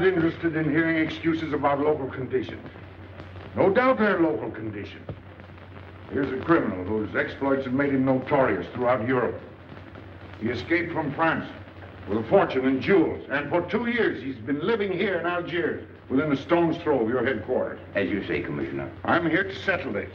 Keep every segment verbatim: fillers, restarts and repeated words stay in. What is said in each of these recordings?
not interested in hearing excuses about local conditions. No doubt they're local conditions. Here's a criminal whose exploits have made him notorious throughout Europe. He escaped from France with a fortune in jewels, and for two years he's been living here in Algiers, within a stone's throw of your headquarters. As you say, Commissioner. I'm here to settle this.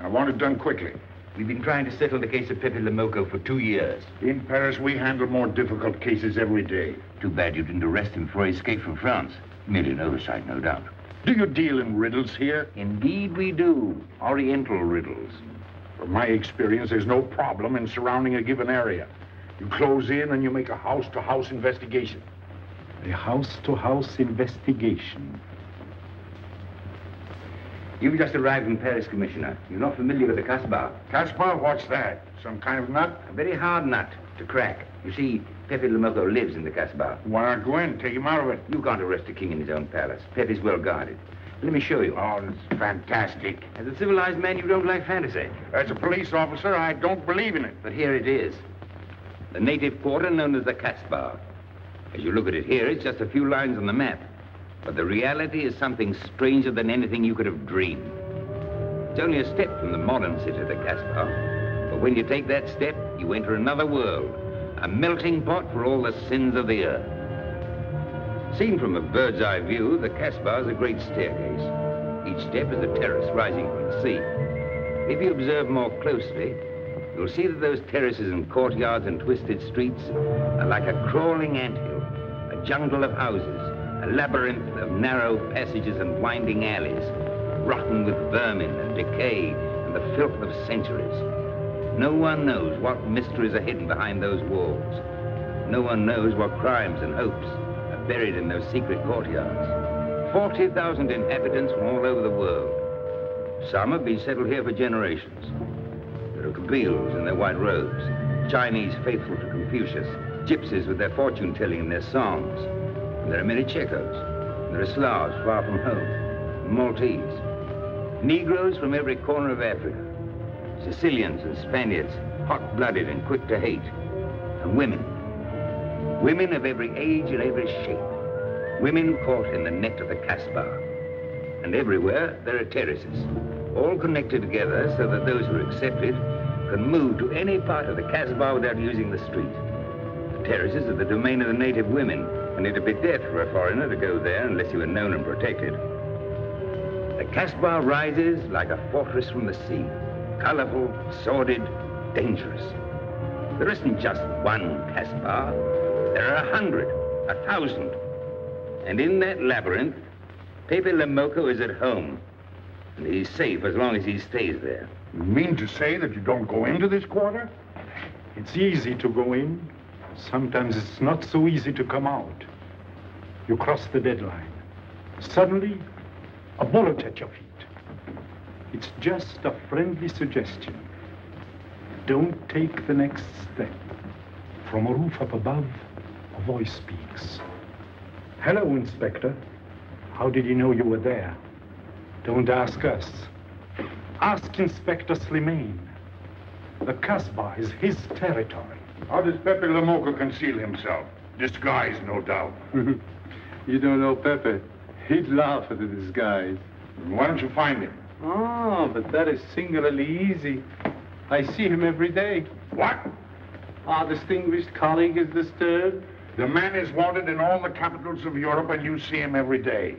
I want it done quickly. We've been trying to settle the case of Pepe Le Moko for two years. In Paris, we handle more difficult cases every day. Too bad you didn't arrest him before he escaped from France. Merely an oversight, no doubt. Do you deal in riddles here? Indeed we do. Oriental riddles. From my experience, there's no problem in surrounding a given area. You close in and you make a house-to-house investigation. A house-to-house investigation. You've just arrived in Paris, Commissioner. You're not familiar with the Casbah. Casbah? What's that? Some kind of nut? A very hard nut to crack. You see, Pepe Le Moko lives in the Casbah. Why not go in? Take him out of it. You can't arrest a king in his own palace. Pepe's well guarded. Let me show you. Oh, it's fantastic. As a civilized man, you don't like fantasy. As a police officer, I don't believe in it. But here it is. The native quarter known as the Casbah. As you look at it here, it's just a few lines on the map. But the reality is something stranger than anything you could have dreamed. It's only a step from the modern city of the Casbah. But when you take that step, you enter another world, a melting pot for all the sins of the earth. Seen from a bird's eye view, the Casbah is a great staircase. Each step is a terrace rising from the sea. If you observe more closely, you'll see that those terraces and courtyards and twisted streets are like a crawling anthill, a jungle of houses, a labyrinth of narrow passages and winding alleys, rotten with vermin and decay and the filth of centuries. No one knows what mysteries are hidden behind those walls. No one knows what crimes and hopes are buried in those secret courtyards. forty thousand inhabitants from all over the world. Some have been settled here for generations. There are Kabyles in their white robes, Chinese faithful to Confucius, gypsies with their fortune-telling and their songs. There are many Checos. There are Slavs far from home, Maltese, Negroes from every corner of Africa, Sicilians and Spaniards, hot-blooded and quick to hate, and women. Women of every age and every shape. Women caught in the net of the Casbah. And everywhere there are terraces, all connected together so that those who are accepted can move to any part of the Casbah without using the street. The terraces are the domain of the native women, and it'd be death for a foreigner to go there unless he were known and protected. The Casbah rises like a fortress from the sea, colorful, sordid, dangerous. There isn't just one Casbah. There are a hundred, a thousand. And in that labyrinth, Pepe Le Moko is at home, and he's safe as long as he stays there. You mean to say that you don't go into this quarter? It's easy to go in. Sometimes it's not so easy to come out. You cross the deadline. Suddenly, a bullet at your feet. It's just a friendly suggestion. Don't take the next step. From a roof up above, a voice speaks. Hello, Inspector. How did you know you were there? Don't ask us. Ask Inspector Slimane. The Casbah is his territory. How does Pepe Le Moko conceal himself? Disguise, no doubt. You don't know Pepe. He'd laugh at the disguise. Why don't you find him? Oh, but that is singularly easy. I see him every day. What? Our distinguished colleague is disturbed. The man is wanted in all the capitals of Europe, and you see him every day.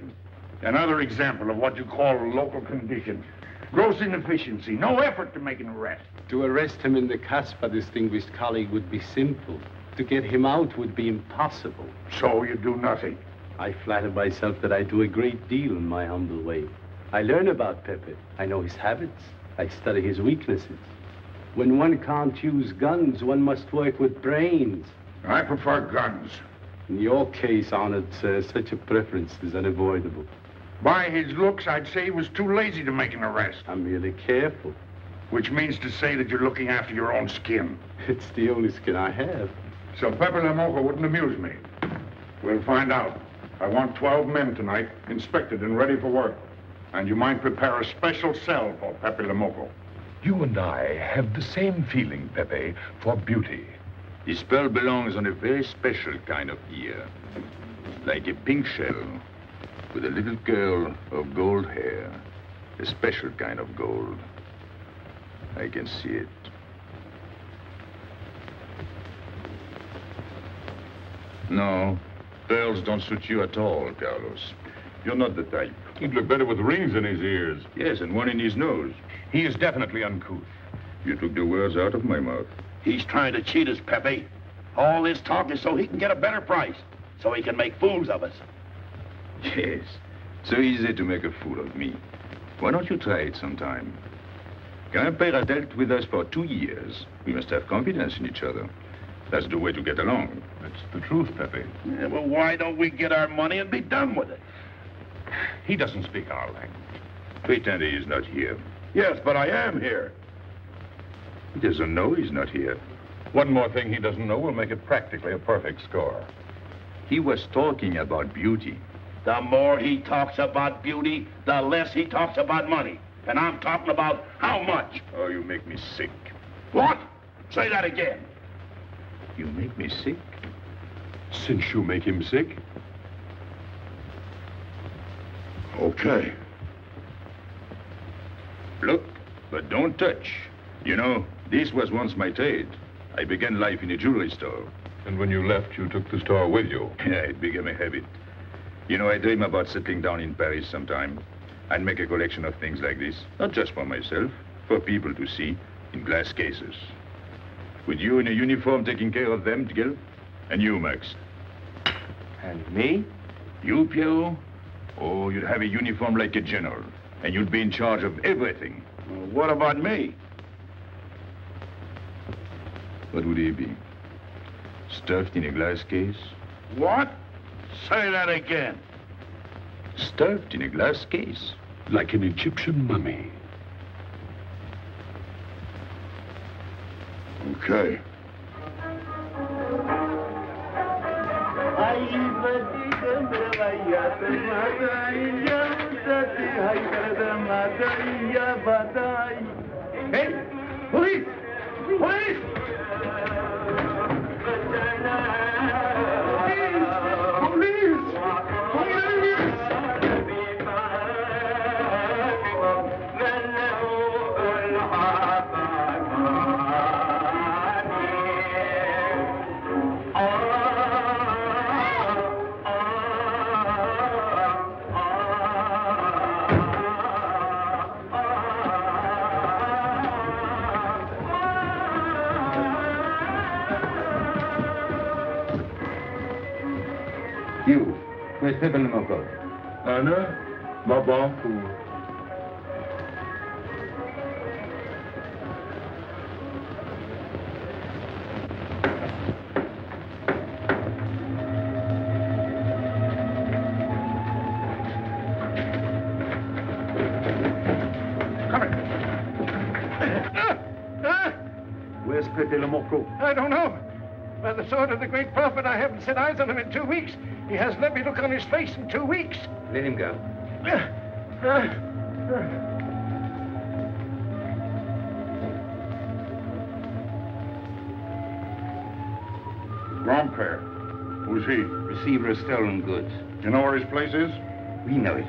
Another example of what you call local condition. Gross inefficiency, no effort to make an arrest. To arrest him in the Casbah, distinguished colleague, would be simple. To get him out would be impossible. So you do nothing? I flatter myself that I do a great deal in my humble way. I learn about Pepe. I know his habits. I study his weaknesses. When one can't use guns, one must work with brains. I prefer guns. In your case, honored sir, such a preference is unavoidable. By his looks, I'd say he was too lazy to make an arrest. I'm really careful. Which means to say that you're looking after your own skin. It's the only skin I have. So Pepe Le Moko wouldn't amuse me. We'll find out. I want twelve men tonight, inspected and ready for work. And you might prepare a special cell for Pepe Le Moko. You and I have the same feeling, Pepe, for beauty. This pearl belongs on a very special kind of ear. like a pink shell with a little curl of gold hair, a special kind of gold. I can see it. No, pearls don't suit you at all, Carlos. You're not the type. He'd look better with rings in his ears. Yes, and one in his nose. He is definitely uncouth. You took the words out of my mouth. He's trying to cheat us, Pepe. All this talk is so he can get a better price, so he can make fools of us. Yes, so easy to make a fool of me. Why don't you try it sometime? Grand-père dealt with us for two years. We must have confidence in each other. That's the way to get along. That's the truth, Pepe. Yeah, well, why don't we get our money and be done with it? He doesn't speak our language. Pretend he is not here. Yes, but I am here. He doesn't know he's not here. One more thing he doesn't know will make it practically a perfect score. He was talking about beauty. The more he talks about beauty, the less he talks about money. And I'm talking about how much. Oh, you make me sick. What? Say that again. You make me sick? Since you make him sick? Okay. Look, but don't touch. You know, this was once my trade. I began life in a jewelry store. And when you left, you took the store with you? Yeah, it became a habit. You know, I dream about settling down in Paris sometime. I'd make a collection of things like this, not just for myself, for people to see, in glass cases. With you in a uniform taking care of them, Gil, and you, Max. And me? You, Pierrot? Oh, you'd have a uniform like a general, and you'd be in charge of everything. Well, what about me? What would he be? Stuffed in a glass case? What? Say that again. Stuffed in a glass case? Like an Egyptian mummy. Okay. Hey, police! Police! Where's Pepe Le Moko? Anna, ma banque. Where's Pepe Le Moko? I don't know. By the sword of the great prophet, I haven't set eyes on him in two weeks. He hasn't let me look on his face in two weeks. Let him go. Uh, uh, uh. Grand-père. Who's he? Receiver of stolen goods. You know where his place is? We know it.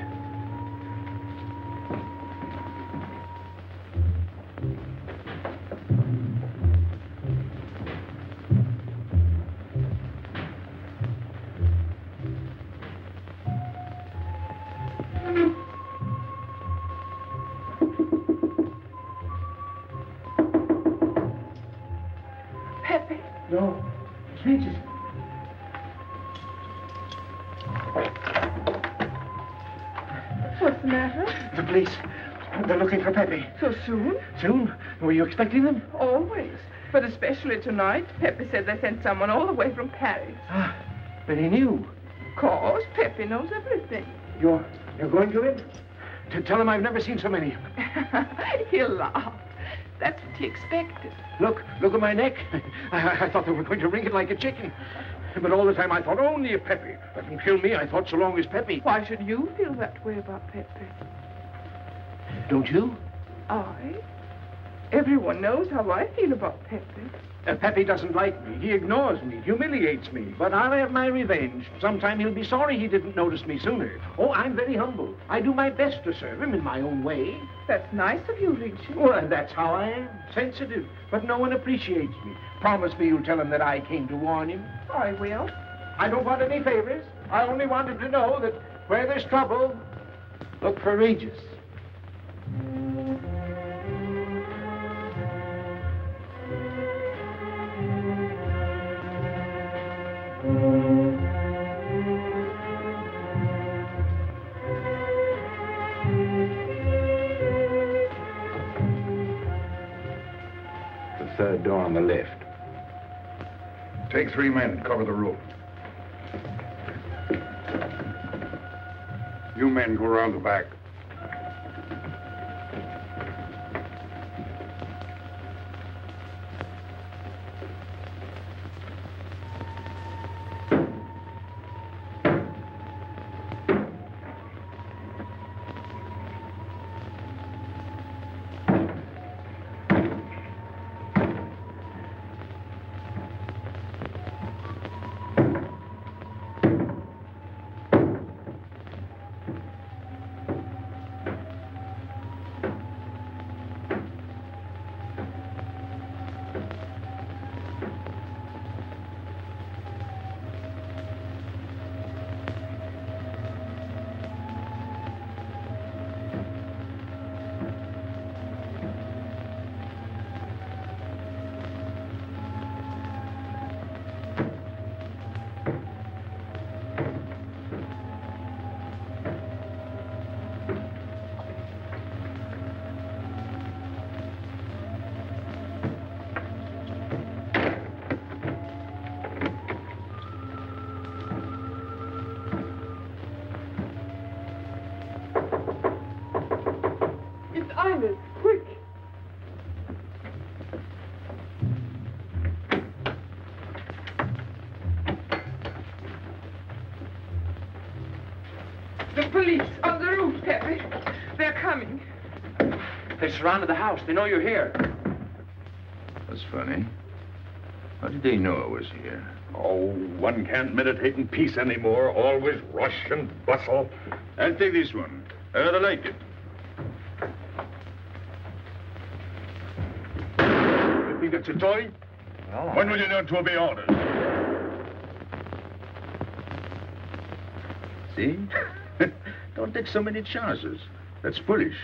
Soon? Soon? Were you expecting them? Always. But especially tonight. Pepe said they sent someone all the way from Paris. Ah, but he knew. Of course, Pepe knows everything. You're, you're going to him? To tell him I've never seen so many of them. He'll laugh. That's what he expected. Look, look at my neck. I, I thought they were going to wring it like a chicken. But all the time I thought only of Pepe. Let him kill me, I thought so long as Pepe. Why should you feel that way about Pepe? Don't you? I? Everyone knows how I feel about Pepe. Uh, Pepe doesn't like me. He ignores me, humiliates me. But I'll have my revenge. Sometime he'll be sorry he didn't notice me sooner. Oh, I'm very humble. I do my best to serve him in my own way. That's nice of you, Regis. Well, that's how I am. Sensitive. But no one appreciates me. Promise me you'll tell him that I came to warn him. I will. I don't want any favors. I only want him to know that where there's trouble, look for Regis. The third door on the left. Take three men and cover the road. You men go around the back. They surrounded the house. They know you're here. That's funny. How did they know I was here? Oh, one can't meditate in peace anymore. Always rush and bustle. I'll take this one. I rather like it. You think that's a toy? No. When will you learn to obey orders? See? Don't take so many chances. That's foolish.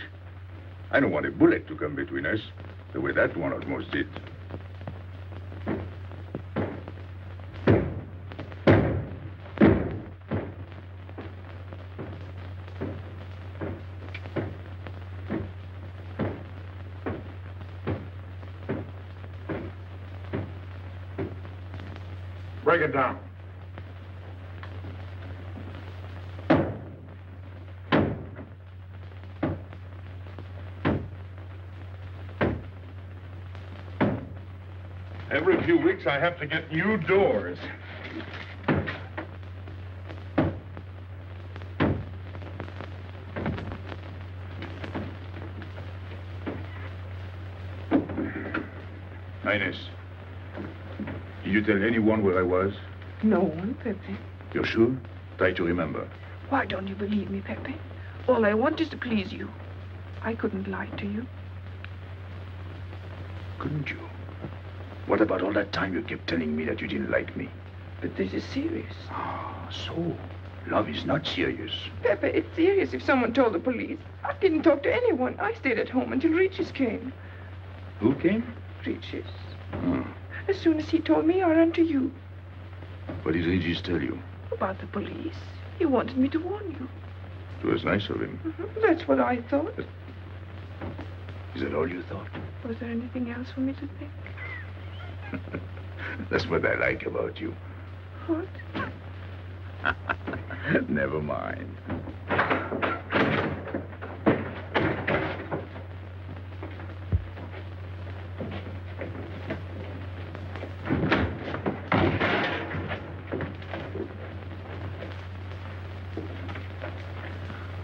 I don't want a bullet to come between us, the way that one almost did. Break it down. Every few weeks, I have to get new doors. Ines, did you tell anyone where I was? No one, Pepe. You're sure? Try to remember. Why don't you believe me, Pepe? All I want is to please you. I couldn't lie to you. Couldn't you? What about all that time you kept telling me that you didn't like me? But this is serious. Ah, so love is not serious. Pepe, it's serious if someone told the police. I didn't talk to anyone. I stayed at home until Regis came. Who came? Regis. Hmm. As soon as he told me, I ran to you. What did Regis tell you? About the police. He wanted me to warn you. It was nice of him. Mm-hmm. That's what I thought. But is that all you thought? Was there anything else for me to think? That's what I like about you. What? Never mind.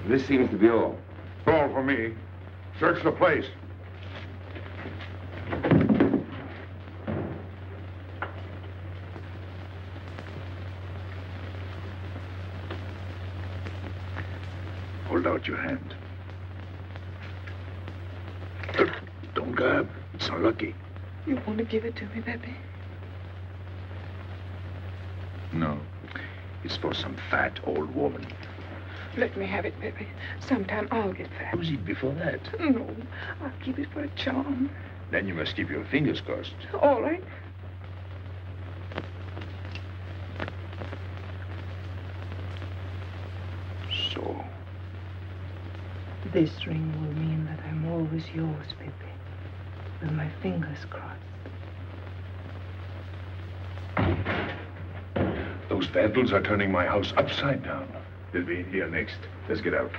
This seems to be all. All for me. Search the place. out your hand. Don't grab. It's unlucky. You want to give it to me, Pepe? No. It's for some fat old woman. Let me have it, Pepe. Sometime I'll get fat. Use it before that. No, I'll keep it for a charm. Then you must keep your fingers crossed. All right. So? This ring will mean that I'm always yours, Pepe. With my fingers crossed. Those vandals are turning my house upside down. They'll be in here next. Let's get out.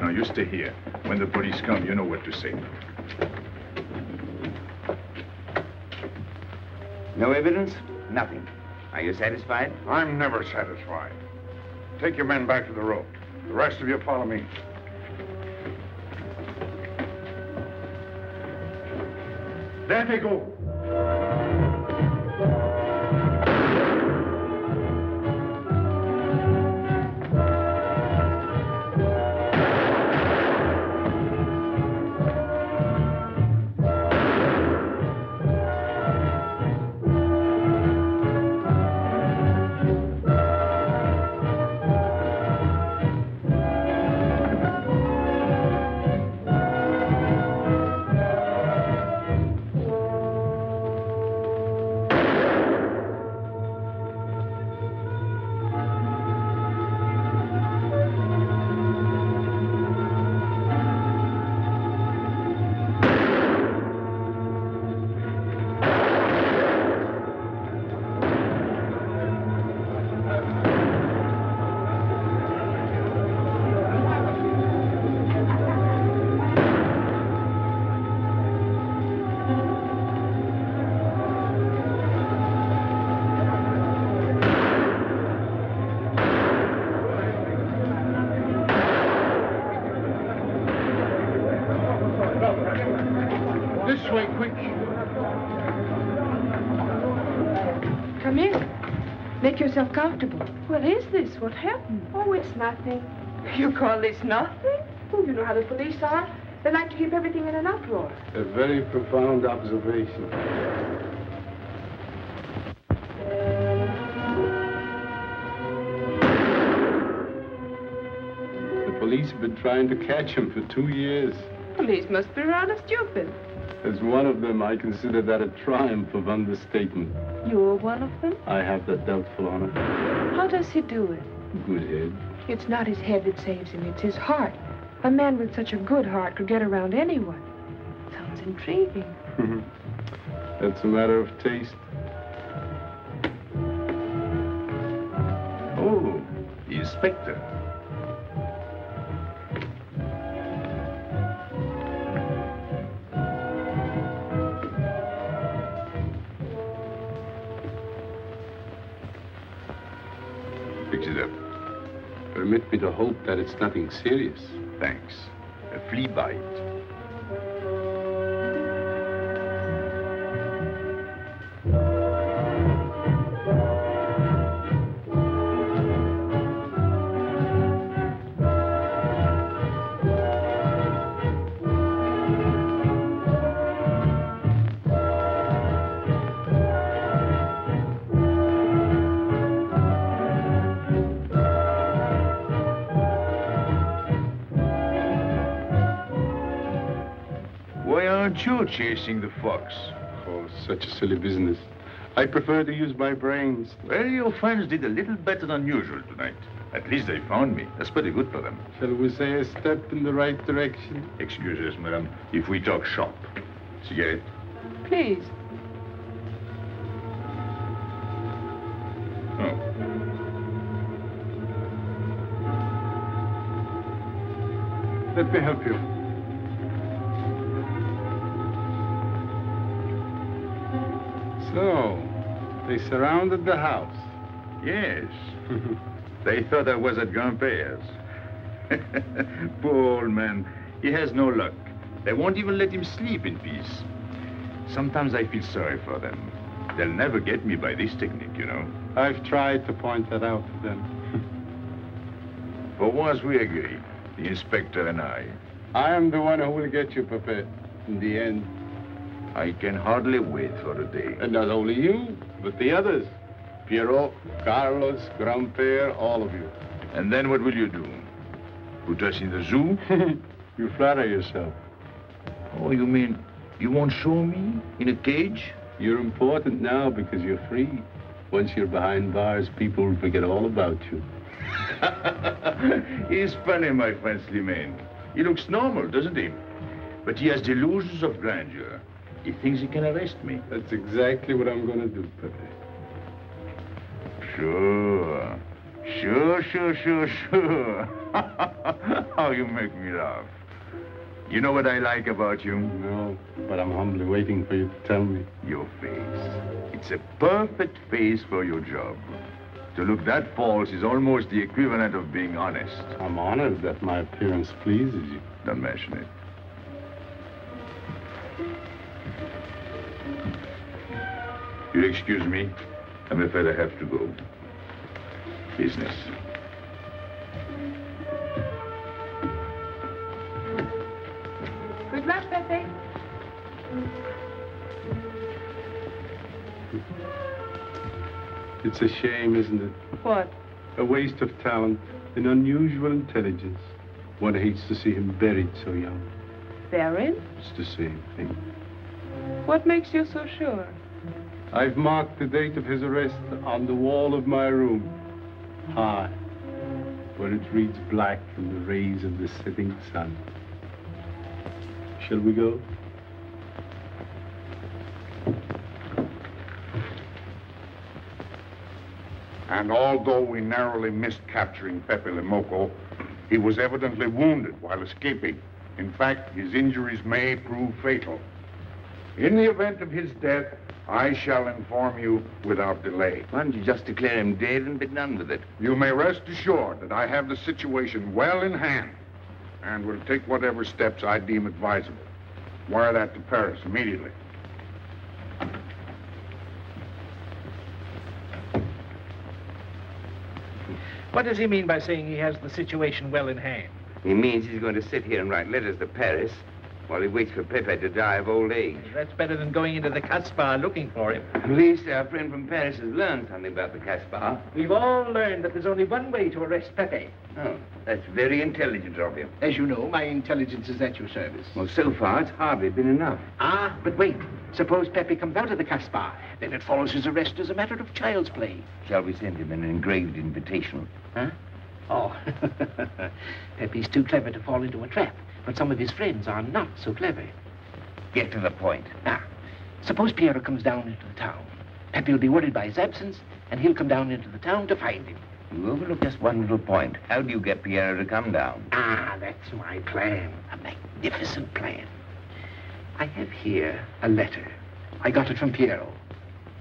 Now, you stay here. When the police come, you know what to say. No evidence? Nothing. Are you satisfied? I'm never satisfied. Take your men back to the road. The rest of you follow me. There they go. Comfortable. What is this? What happened? Oh, it's nothing. You call this nothing? Oh, you know how the police are. They like to keep everything in an uproar. A very profound observation. The police have been trying to catch him for two years. Police must be rather stupid. As one of them, I consider that a triumph of understatement. You're one of them? I have that doubtful honor. How does he do it? Good head. It's not his head that saves him, it's his heart. A man with such a good heart could get around anyone. Sounds intriguing. That's a matter of taste. Oh, the inspector. Permit me to hope that it's nothing serious. Thanks. A flea bite. Chasing the fox. Oh, such a silly business. I prefer to use my brains. Well, your friends did a little better than usual tonight. At least they found me. That's pretty good for them. Shall we say a step in the right direction? Excuse us, madame, if we talk shop. Cigarette? Please. Oh. Let me help you. So, they surrounded the house. Yes. They thought I was at Grand-père's. Poor old man. He has no luck. They won't even let him sleep in peace. Sometimes I feel sorry for them. They'll never get me by this technique, you know. I've tried to point that out to them. For once we agree, the inspector and I. I am the one who will get you, Pepe, in the end. I can hardly wait for the day. And not only you, but the others. Pierrot, Carlos, Grand-père, all of you. And then what will you do? Put us in the zoo? You flatter yourself. Oh, you mean you won't show me in a cage? You're important now because you're free. Once you're behind bars, people will forget all about you. He's funny, my friend Slimane. He looks normal, doesn't he? But he has delusions of grandeur. He thinks he can arrest me. That's exactly what I'm going to do, Pepe. Sure. Sure, sure, sure, sure. Oh, you make me laugh. You know what I like about you? No, but I'm humbly waiting for you to tell me. Your face. It's a perfect face for your job. To look that false is almost the equivalent of being honest. I'm honored that my appearance pleases you. Don't mention it. You'll excuse me. I'm afraid I have to go. Business. Good luck, Pepe. It's a shame, isn't it? What? A waste of talent, an unusual intelligence. One hates to see him buried so young. Buried? It's the same thing. What makes you so sure? I've marked the date of his arrest on the wall of my room. High, where it reads black in the rays of the setting sun. Shall we go? And although we narrowly missed capturing Pepe Le Moko, he was evidently wounded while escaping. In fact, his injuries may prove fatal. In the event of his death, I shall inform you without delay. Why don't you just declare him dead and be done with it? You may rest assured that I have the situation well in hand and will take whatever steps I deem advisable. Wire that to Paris immediately. What does he mean by saying he has the situation well in hand? He means he's going to sit here and write letters to Paris while he waits for Pepe to die of old age. That's better than going into the Casbah looking for him. At least our friend from Paris has learned something about the Casbah. We've all learned that there's only one way to arrest Pepe. Oh, that's very intelligent of you. As you know, my intelligence is at your service. Well, so far, it's hardly been enough. Ah, but wait. Suppose Pepe comes out of the Casbah. Then it follows his arrest as a matter of child's play. Shall we send him an engraved invitation? Huh? Oh. Pepe's too clever to fall into a trap, but some of his friends are not so clever. Get to the point. Now, suppose Pierrot comes down into the town. Pepe will be worried by his absence, and he'll come down into the town to find him. You overlook just one little point. How do you get Pierrot to come down? Ah, that's my plan. A magnificent plan. I have here a letter. I got it from Pierrot,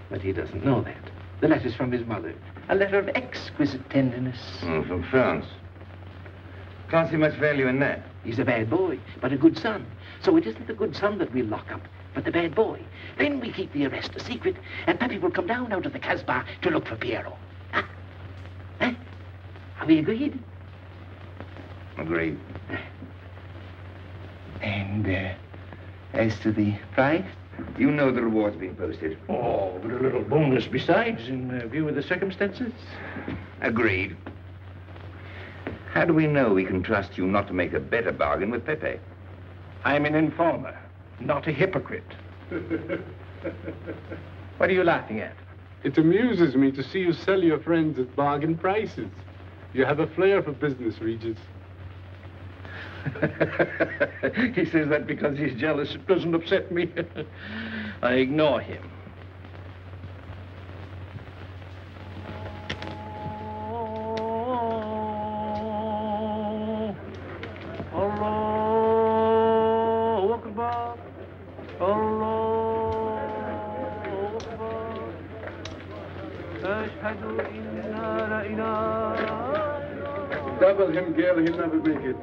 but he doesn't know that. The letter's from his mother. A letter of exquisite tenderness. Mm, from France. Can't see much value in that. He's a bad boy, but a good son. So it isn't the good son that we'll lock up, but the bad boy. Then we keep the arrest a secret, and Pepe will come down out of the Casbah to look for Pierrot. Ah. Huh? Are we agreed? Agreed. And uh, as to the price? You know the reward's been posted. Oh, but a little bonus besides, in uh, view of the circumstances. Agreed. How do we know we can trust you not to make a better bargain with Pepe? I'm an informer, not a hypocrite. What are you laughing at? It amuses me to see you sell your friends at bargain prices. You have a flair for business, Regis. He says that because he's jealous. It doesn't upset me. I ignore him. Double him, Gail. He'll never make it.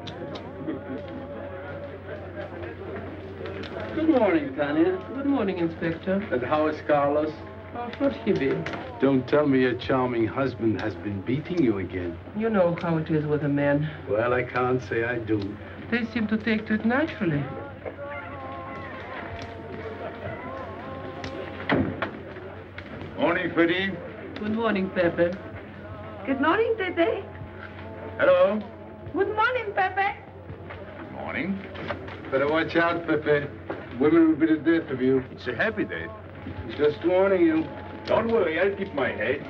Good morning, Tanya. Good morning, Inspector. And how is Carlos? How should he be? Don't tell me your charming husband has been beating you again. You know how it is with a man. Well, I can't say I do. They seem to take to it naturally. Morning, Freddy. Good morning, Pepe. Good morning, Pepe. Hello. Good morning, Pepe. Good morning. Better watch out, Pepe. Women will be the death of you. It's a happy day. Just warning you. Don't worry, I'll keep my head.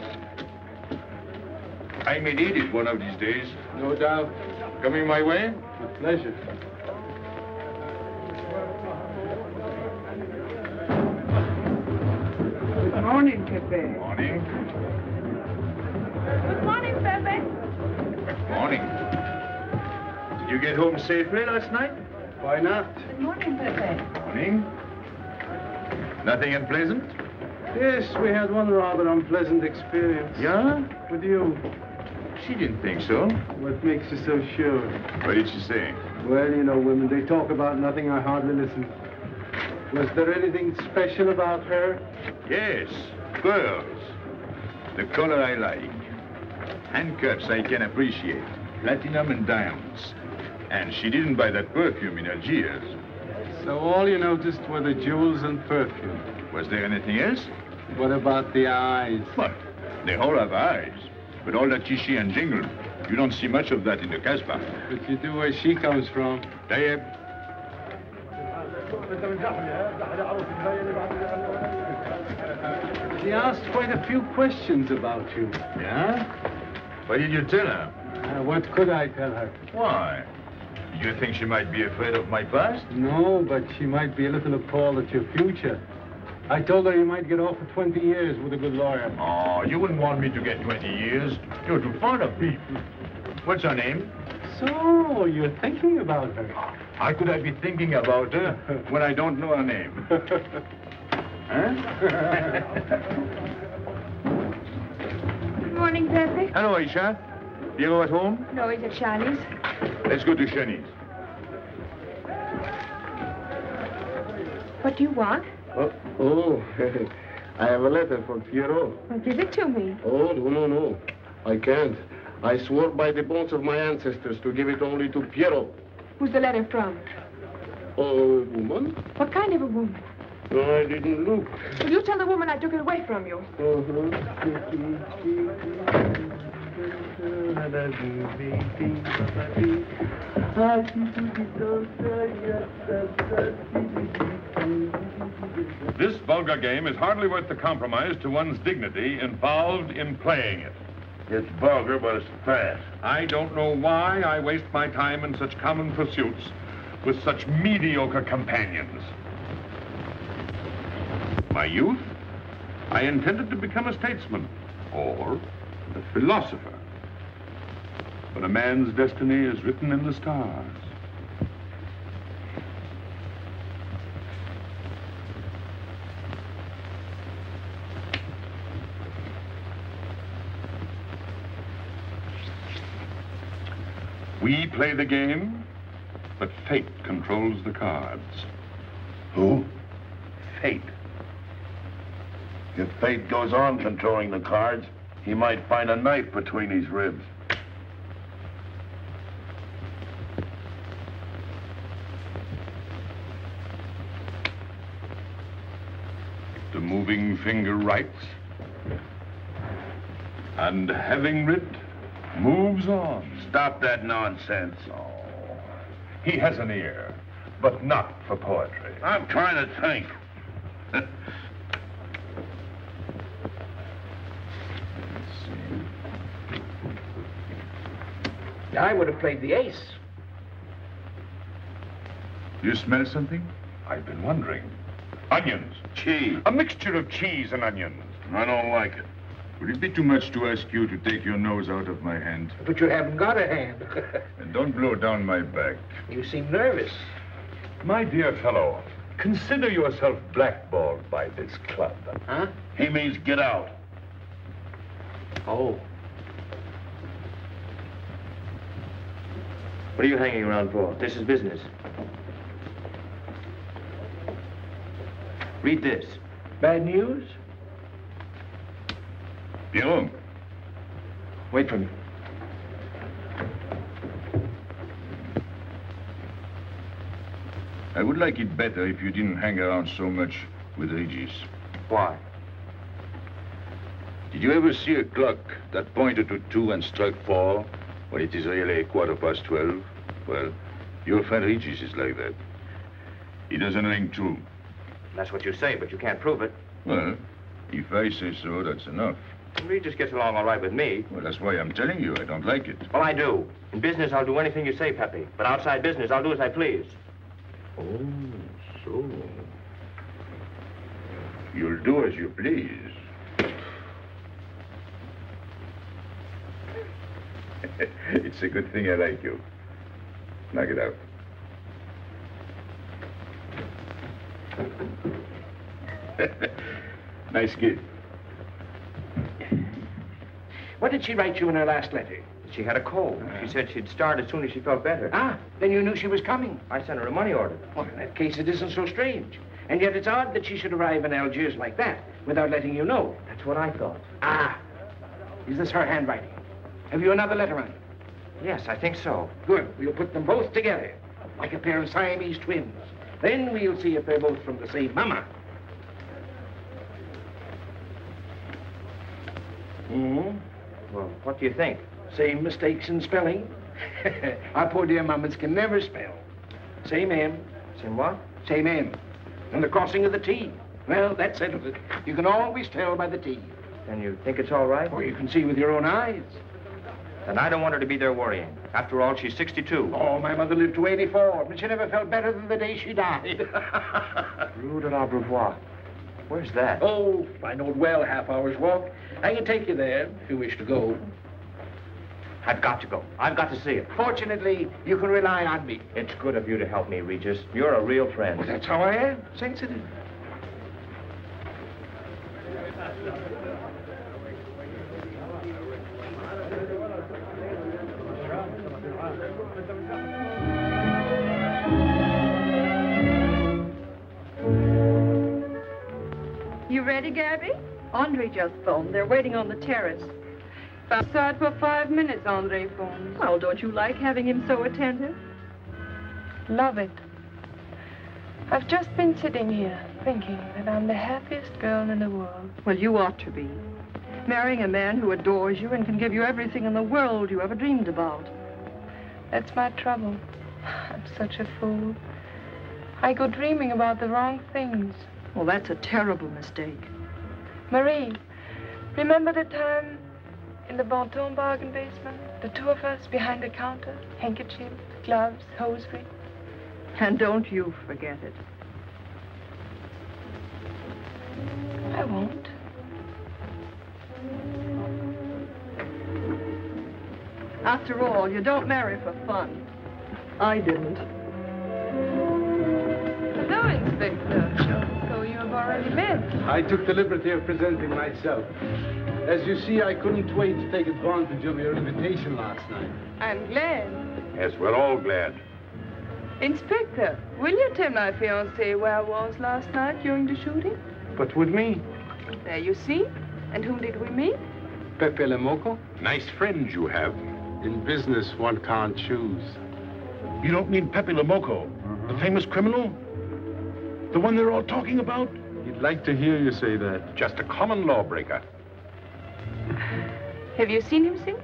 I may need it one of these days. No doubt. Coming my way? With pleasure. Good morning, Pepe. Good morning. Good morning, Pepe. Good morning. Did you get home safely last night? Why not? Good morning, Pepe. Good morning. Nothing unpleasant? Yes, we had one rather unpleasant experience. Yeah? With you. She didn't think so. What makes you so sure? What did she say? Well, you know, women, they talk about nothing. I hardly listen. Was there anything special about her? Yes, pearls. The color I like. Handcuffs I can appreciate. Platinum and diamonds. And she didn't buy that perfume in Algiers. So all you noticed were the jewels and perfume. Was there anything else? What about the eyes? What? They all have eyes. But all that chichi and jingle, you don't see much of that in the Casbah. But you do where she comes from. Dayeb. She asked quite a few questions about you. Yeah? What did you tell her? Uh, what could I tell her? Why? You think she might be afraid of my past? No, but she might be a little appalled at your future. I told her you might get off for twenty years with a good lawyer. Oh, you wouldn't want me to get twenty years. You're too fond of me. What's her name? So, you're thinking about her. How could I be thinking about her when I don't know her name? Huh? Good morning, Pepe. Hello, Aïcha. Pierrot at home? No, he's at Shani's. Let's go to Shani's. What do you want? Oh, oh. I have a letter from Pierrot. Well, give it to me. Oh, no, no, no. I can't. I swore by the bones of my ancestors to give it only to Pierrot. Who's the letter from? Oh, a woman. What kind of a woman? No, I didn't look. Will you tell the woman I took it away from you? Uh-huh. This vulgar game is hardly worth the compromise to one's dignity involved in playing it. It's vulgar, but it's fast. I don't know why I waste my time in such common pursuits with such mediocre companions. My youth, I intended to become a statesman or a philosopher. But a man's destiny is written in the stars. We play the game, but fate controls the cards. Who? Fate. If fate goes on controlling the cards, he might find a knife between his ribs. The moving finger writes, and having writ, moves on. Stop that nonsense. Oh, he has an ear, but not for poetry. I'm trying to think. I would have played the ace. You smell something? I've been wondering. Onions. Cheese. A mixture of cheese and onions. I don't like it. Would it be too much to ask you to take your nose out of my hand? But you haven't got a hand. And don't blow down my back. You seem nervous. My dear fellow, consider yourself blackballed by this club. Huh? He means get out. Oh. What are you hanging around for? This is business. Read this. Bad news? Pierrot. Wait for me. I would like it better if you didn't hang around so much with Regis. Why? Did you ever see a clock that pointed to two and struck four when it is really a quarter past twelve? Well, your friend Regis is like that. He doesn't ring true. That's what you say, but you can't prove it. Well, if I say so, that's enough. Regis gets along all right with me. Well, that's why I'm telling you I don't like it. Well, I do. In business, I'll do anything you say, Pepe. But outside business, I'll do as I please. Oh, so. You'll do as you please. It's a good thing I like you. Knock it out. Nice kid. What did she write you in her last letter? She had a cold. Uh, she said she'd start as soon as she felt better. Ah, then you knew she was coming. I sent her a money order. Well, in that case, it isn't so strange. And yet it's odd that she should arrive in Algiers like that, without letting you know. That's what I thought. Ah, is this her handwriting? Have you another letter on it? Yes, I think so. Good, we'll put them both together, like a pair of Siamese twins. Then we'll see if they're both from the same mama. Mm-hmm. Well, what do you think? Same mistakes in spelling. Our poor dear mamas can never spell. Same M. Same what? Same M. And the crossing of the T. Well, that settles it. You can always tell by the T. Then you think it's all right? Or you can see with your own eyes. Then I don't want her to be there worrying. After all, she's sixty-two. Oh, my mother lived to eighty-four, but she never felt better than the day she died. Rue de la Beauvoir. Where's that? Oh, I know it well, half hour's walk. I can take you there if you wish to go. I've got to go. I've got to see it. Fortunately, you can rely on me. It's good of you to help me, Regis. You're a real friend. Well, that's how I am. Sensitive. You ready, Gabby? Andre just phoned. They're waiting on the terrace. Outside for five minutes, Andre phones. Well, don't you like having him so attentive? Love it. I've just been sitting here thinking that I'm the happiest girl in the world. Well, you ought to be. Marrying a man who adores you and can give you everything in the world you ever dreamed about. That's my trouble. I'm such a fool. I go dreaming about the wrong things. Well, that's a terrible mistake. Marie, remember the time in the Bonton bargain basement, the two of us behind the counter, handkerchiefs, gloves, hosiery. And don't you forget it. I won't. After all, you don't marry for fun. I didn't. Hello, Inspector. So you have already met. I took the liberty of presenting myself. As you see, I couldn't wait to take advantage of your invitation last night. I'm glad. Yes, we're all glad. Inspector, will you tell my fiancée where I was last night during the shooting? But with me. There you see. And whom did we meet? Pepe Le Moko. Nice friends you have. In business, one can't choose. You don't mean Pepe Le Moko, mm-hmm. the famous criminal? The one they're all talking about? You'd like to hear you say that. Just a common lawbreaker. Have you seen him sing?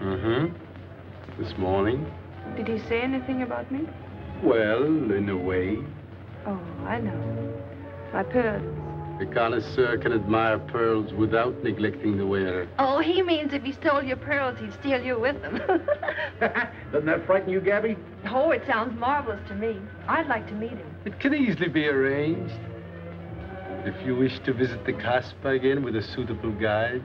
Mm-hmm. This morning. Did he say anything about me? Well, in a way. Oh, I know. My pearls. The connoisseur can admire pearls without neglecting the wearer. Oh, he means if he stole your pearls, he'd steal you with them. Doesn't that frighten you, Gabby? Oh, it sounds marvelous to me. I'd like to meet him. It can easily be arranged. If you wish to visit the Casbah again with a suitable guide.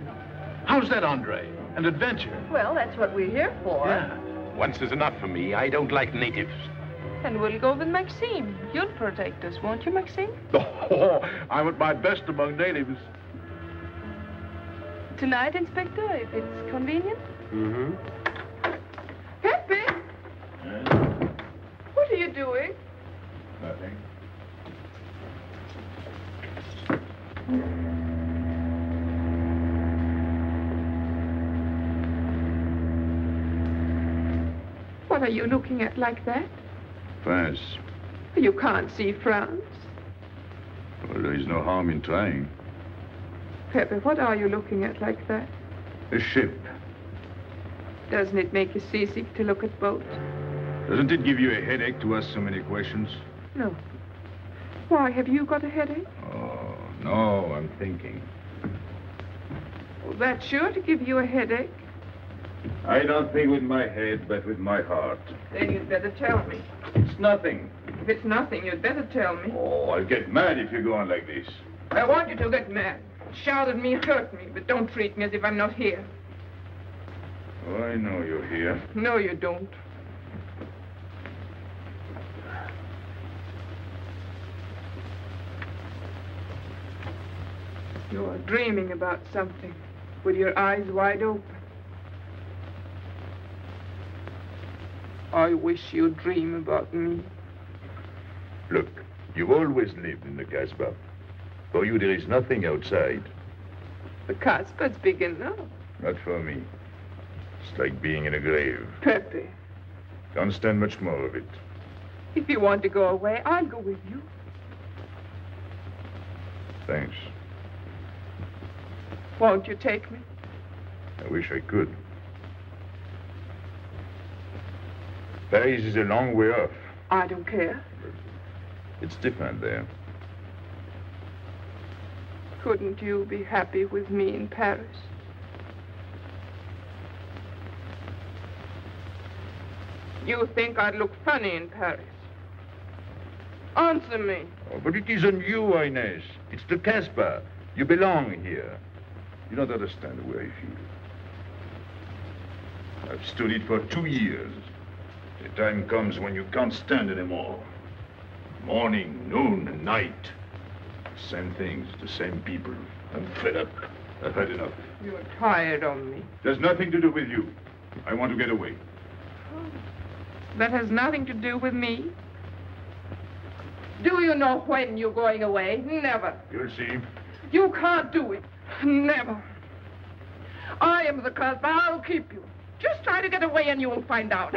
How's that, Andre? An adventure? Well, that's what we're here for. Yeah. Once is enough for me. I don't like natives. And we'll go with Maxime. You'll protect us, won't you, Maxime? Oh, I'm at my best among natives. Tonight, Inspector, if it's convenient? Mm-hmm. Pepe! Yes? What are you doing? Nothing. Mm. What are you looking at like that? France. You can't see France. Well, there is no harm in trying. Pepe, what are you looking at like that? A ship. Doesn't it make you seasick to look at boats? Doesn't it give you a headache to ask so many questions? No. Why, have you got a headache? Oh, no, I'm thinking. Well, that's sure to give you a headache. I don't think with my head, but with my heart. Then you'd better tell me. It's nothing. If it's nothing, you'd better tell me. Oh, I'll get mad if you go on like this. I want you to get mad. Shout at me, hurt me, but don't treat me as if I'm not here. Oh, I know you're here. No, you don't. You're dreaming about something with your eyes wide open. I wish you'd dream about me. Look, you've always lived in the Casbah. For you, there is nothing outside. The Casbah's big enough. Not for me. It's like being in a grave. Pepe. Don't stand much more of it. If you want to go away, I'll go with you. Thanks. Won't you take me? I wish I could. Paris is a long way off. I don't care. It's different there. Couldn't you be happy with me in Paris? You think I'd look funny in Paris? Answer me. Oh, but it isn't you, Ines. It's the Casbah. You belong here. You don't understand the way I feel. I've stood it for two years. The time comes when you can't stand anymore. Morning, noon, and night. The same things, the same people. I'm fed up. I've had enough. You're tired of me. There's nothing to do with you. I want to get away. Oh, that has nothing to do with me. Do you know when you're going away? Never. You'll see. You can't do it. Never. I am the Casbah. I'll keep you. Just try to get away and you'll find out.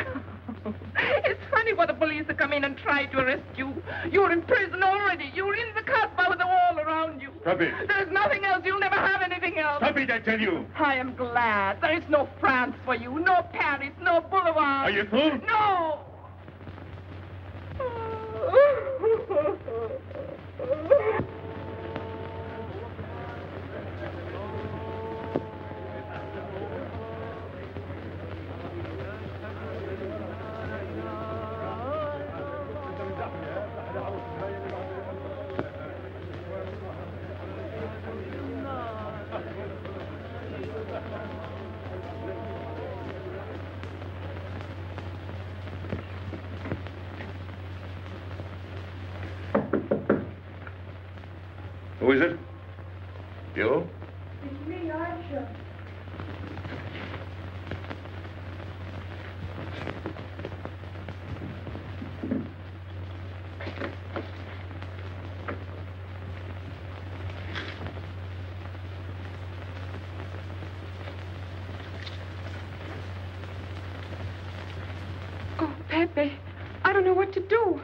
It's funny what the police have come in and tried to arrest you. You're in prison already. You're in the Casbah with the wall around you. Stop it. There's nothing else. You'll never have anything else. Stop it, I tell you. I am glad. There is no France for you, no Paris, no boulevard. Are you cool? No. Who is it? Pierrot? It's me, Aisha. Oh, Pepe, I don't know what to do.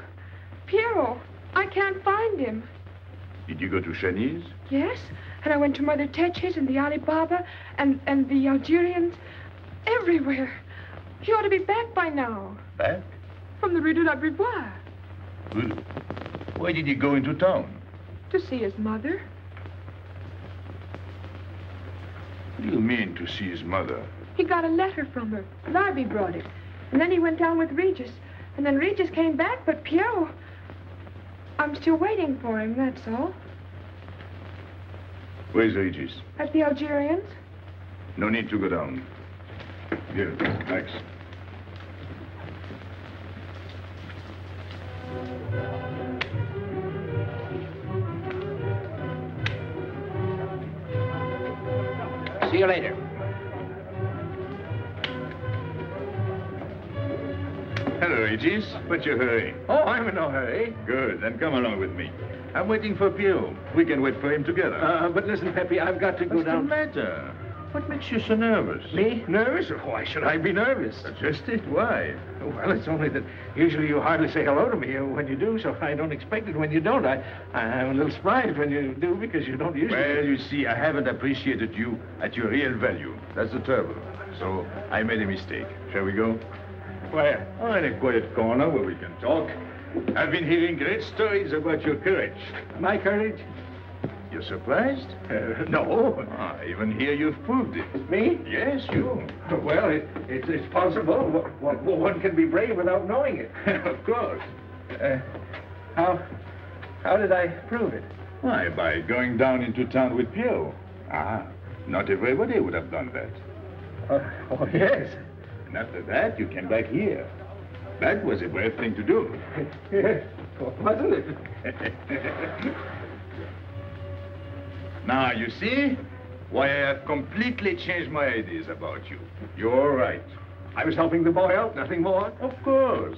Pierrot, I can't find him. Did you go to Chenise? Yes, and I went to Mother Tetch's and the Alibaba and, and the Algerians, everywhere. He ought to be back by now. Back? From the Rue de la Beauvoir. Why did he go into town? To see his mother. What do you mean, to see his mother? He got a letter from her. Larby brought it. And then he went down with Regis. And then Regis came back, but Pierrot... I'm still waiting for him, that's all. Where's Regis? At the Algerians. No need to go down. Here, Max. See you later. Hello, Regis. What's your hurry? Oh, I'm in no hurry. Good. Then come along with me. I'm waiting for Pierrot. We can wait for him together. Uh, but listen, Pepe, I've got to go down. What's the matter? What makes you so nervous? Me? Nervous? Why should I be nervous? That's just it. Why? Well, it's only that usually you hardly say hello to me when you do, so I don't expect it when you don't. I, I'm a little surprised when you do, because you don't usually... Well, you see, I haven't appreciated you at your real value. That's the trouble. So I made a mistake. Shall we go? Where? Oh, in a quiet corner where we can talk. I've been hearing great stories about your courage. My courage? You're surprised? Uh, no. Ah, even here you've proved it. Me? Yes, you. Well, it, it, it's possible. One can be brave without knowing it. Of course. Uh, how, how did I prove it? Why, by going down into town with Pierrot. Ah, not everybody would have done that. Uh, oh, yes. And after that, you came back here. That was a brave thing to do. Yes, wasn't it? Now, you see why I have completely changed my ideas about you. You're right. I was helping the boy out, nothing more. Of course.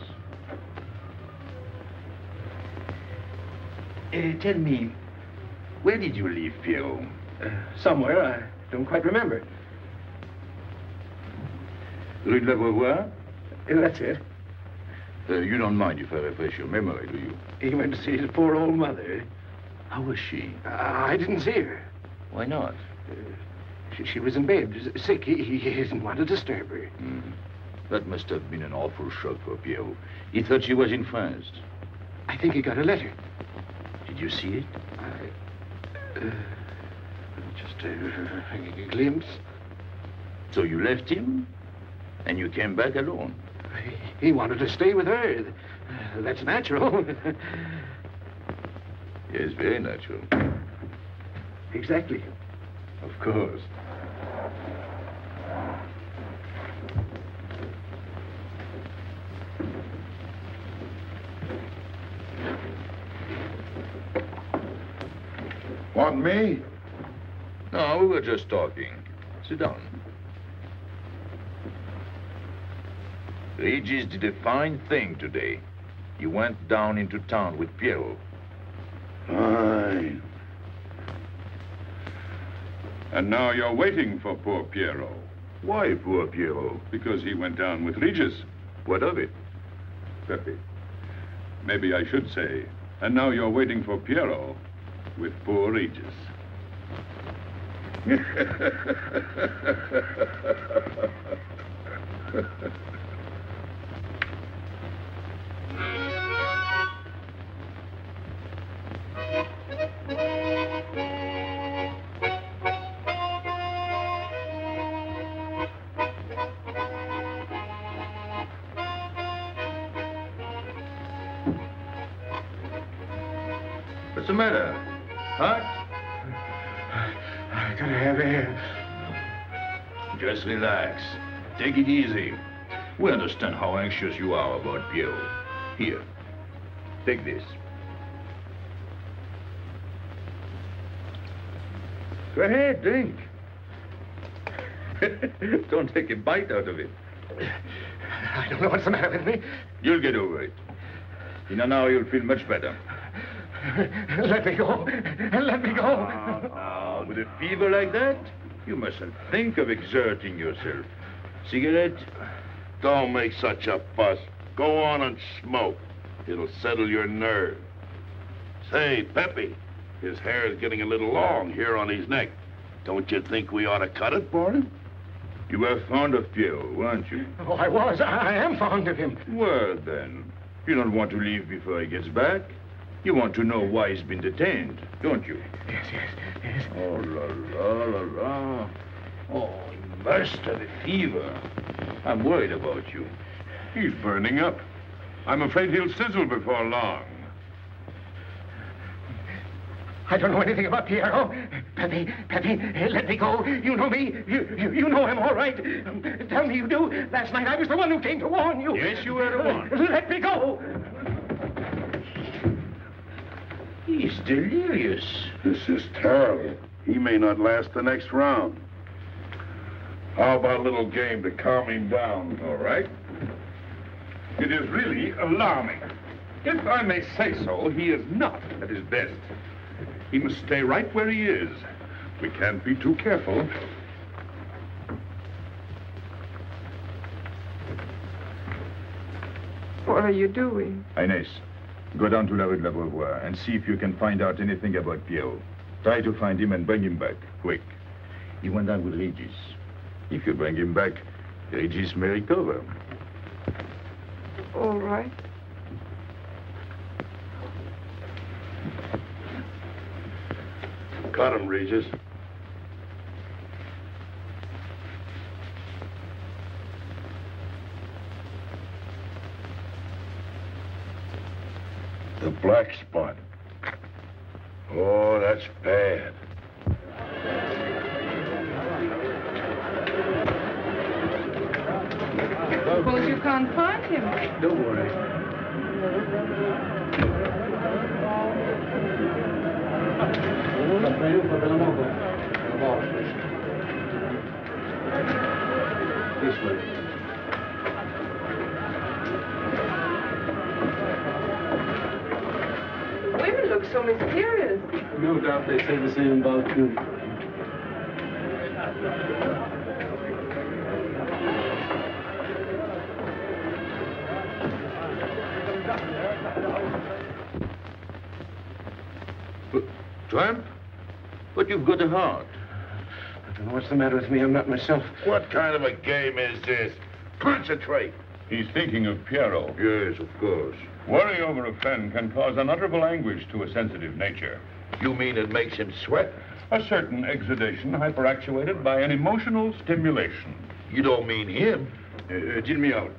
Uh, tell me, where did you leave Pierrot? Uh, somewhere, I don't quite remember. Rue de la Beauvoir? Uh, that's it. Uh, you don't mind if I refresh your memory, do you? He went to see his poor old mother. How was she? Uh, I didn't see her. Why not? Uh, she, she was in bed, sick. He, he didn't want to disturb her. Mm. That must have been an awful shock for Pierrot. He thought she was in France. I think he got a letter. Did you see it? I, uh, just a, a glimpse. So you left him, and you came back alone? He, he wanted to stay with her. That's natural. Yes, very natural. Exactly. Of course. Want me? No, we were just talking. Sit down. Regis did a fine thing today. He went down into town with Pierrot. Aye. And now you're waiting for poor Pierrot. Why poor Pierrot? Because he went down with Regis. What of it? Pepe, maybe I should say, and now you're waiting for Pierrot with poor Regis. What's the matter? Hot? I gotta have air. Just relax. Take it easy. We understand how anxious you are about Pierrot. Here, take this. Go ahead, drink. Don't take a bite out of it. I don't know what's the matter with me. You'll get over it. In an hour, you'll feel much better. Let me go. Let me go. Now, now, with a fever like that, you mustn't think of exerting yourself. Cigarette? Don't make such a fuss. Go on and smoke. It'll settle your nerve. Say, Pepe. His hair is getting a little long here on his neck. Don't you think we ought to cut it for him? You were fond of Pierrot, weren't you? Oh, I was. I am fond of him. Well, then. You don't want to leave before he gets back. You want to know why he's been detained, don't you? Yes, yes, yes. Oh, la, la, la, la. Oh, he must have a fever. I'm worried about you. He's burning up. I'm afraid he'll sizzle before long. I don't know anything about Pierrot. Pepe, Pepe, let me go. You know me. You, you, you know I'm all right. Tell me you do. Last night I was the one who came to warn you. Yes, you were the one. Let me go. He's delirious. This is terrible. He may not last the next round. How about a little game to calm him down, all right? It is really alarming. If I may say so, he is not at his best. He must stay right where he is. We can't be too careful. What are you doing? Ines, go down to la Rue de la Beauvoir and see if you can find out anything about Pierrot. Try to find him and bring him back, quick. He went down with Regis. If you bring him back, Regis may recover. All right. Got him, Regis. The black spot. Oh, that's bad. Suppose you can't find him. Don't worry. This way. Women look so mysterious. No doubt they say the same about you. Tramp? But you've got a heart. I don't know what's the matter with me. I'm not myself. What kind of a game is this? Concentrate. He's thinking of Pierrot. Yes, of course. Worry over a friend can cause unutterable anguish to a sensitive nature. You mean it makes him sweat? A certain exudation hyperactuated by an emotional stimulation. You don't mean him? Uh, uh, deal me out.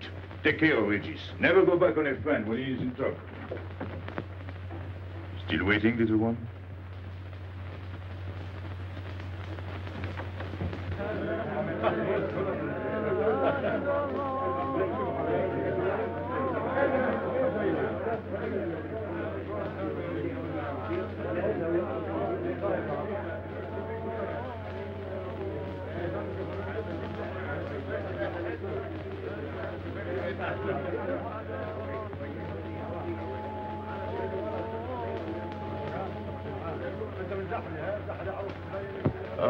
Take care, Regis. Never go back on a friend when he is in trouble. Still waiting, little one?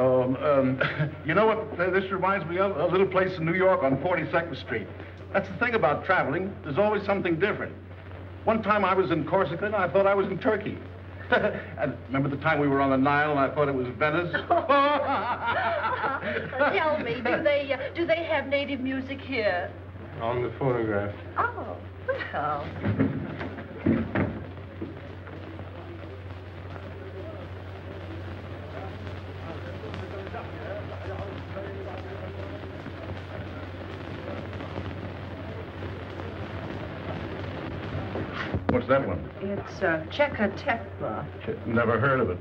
Um, um, you know what uh, this reminds me of? A little place in New York on forty-second street. That's the thing about traveling. There's always something different. One time I was in Corsica and I thought I was in Turkey. And remember the time we were on the Nile and I thought it was Venice? Tell me, do they, uh, do they have native music here? On the phonograph. Oh, well. What's that one? It's uh, Cheka Tekla. Never heard of it.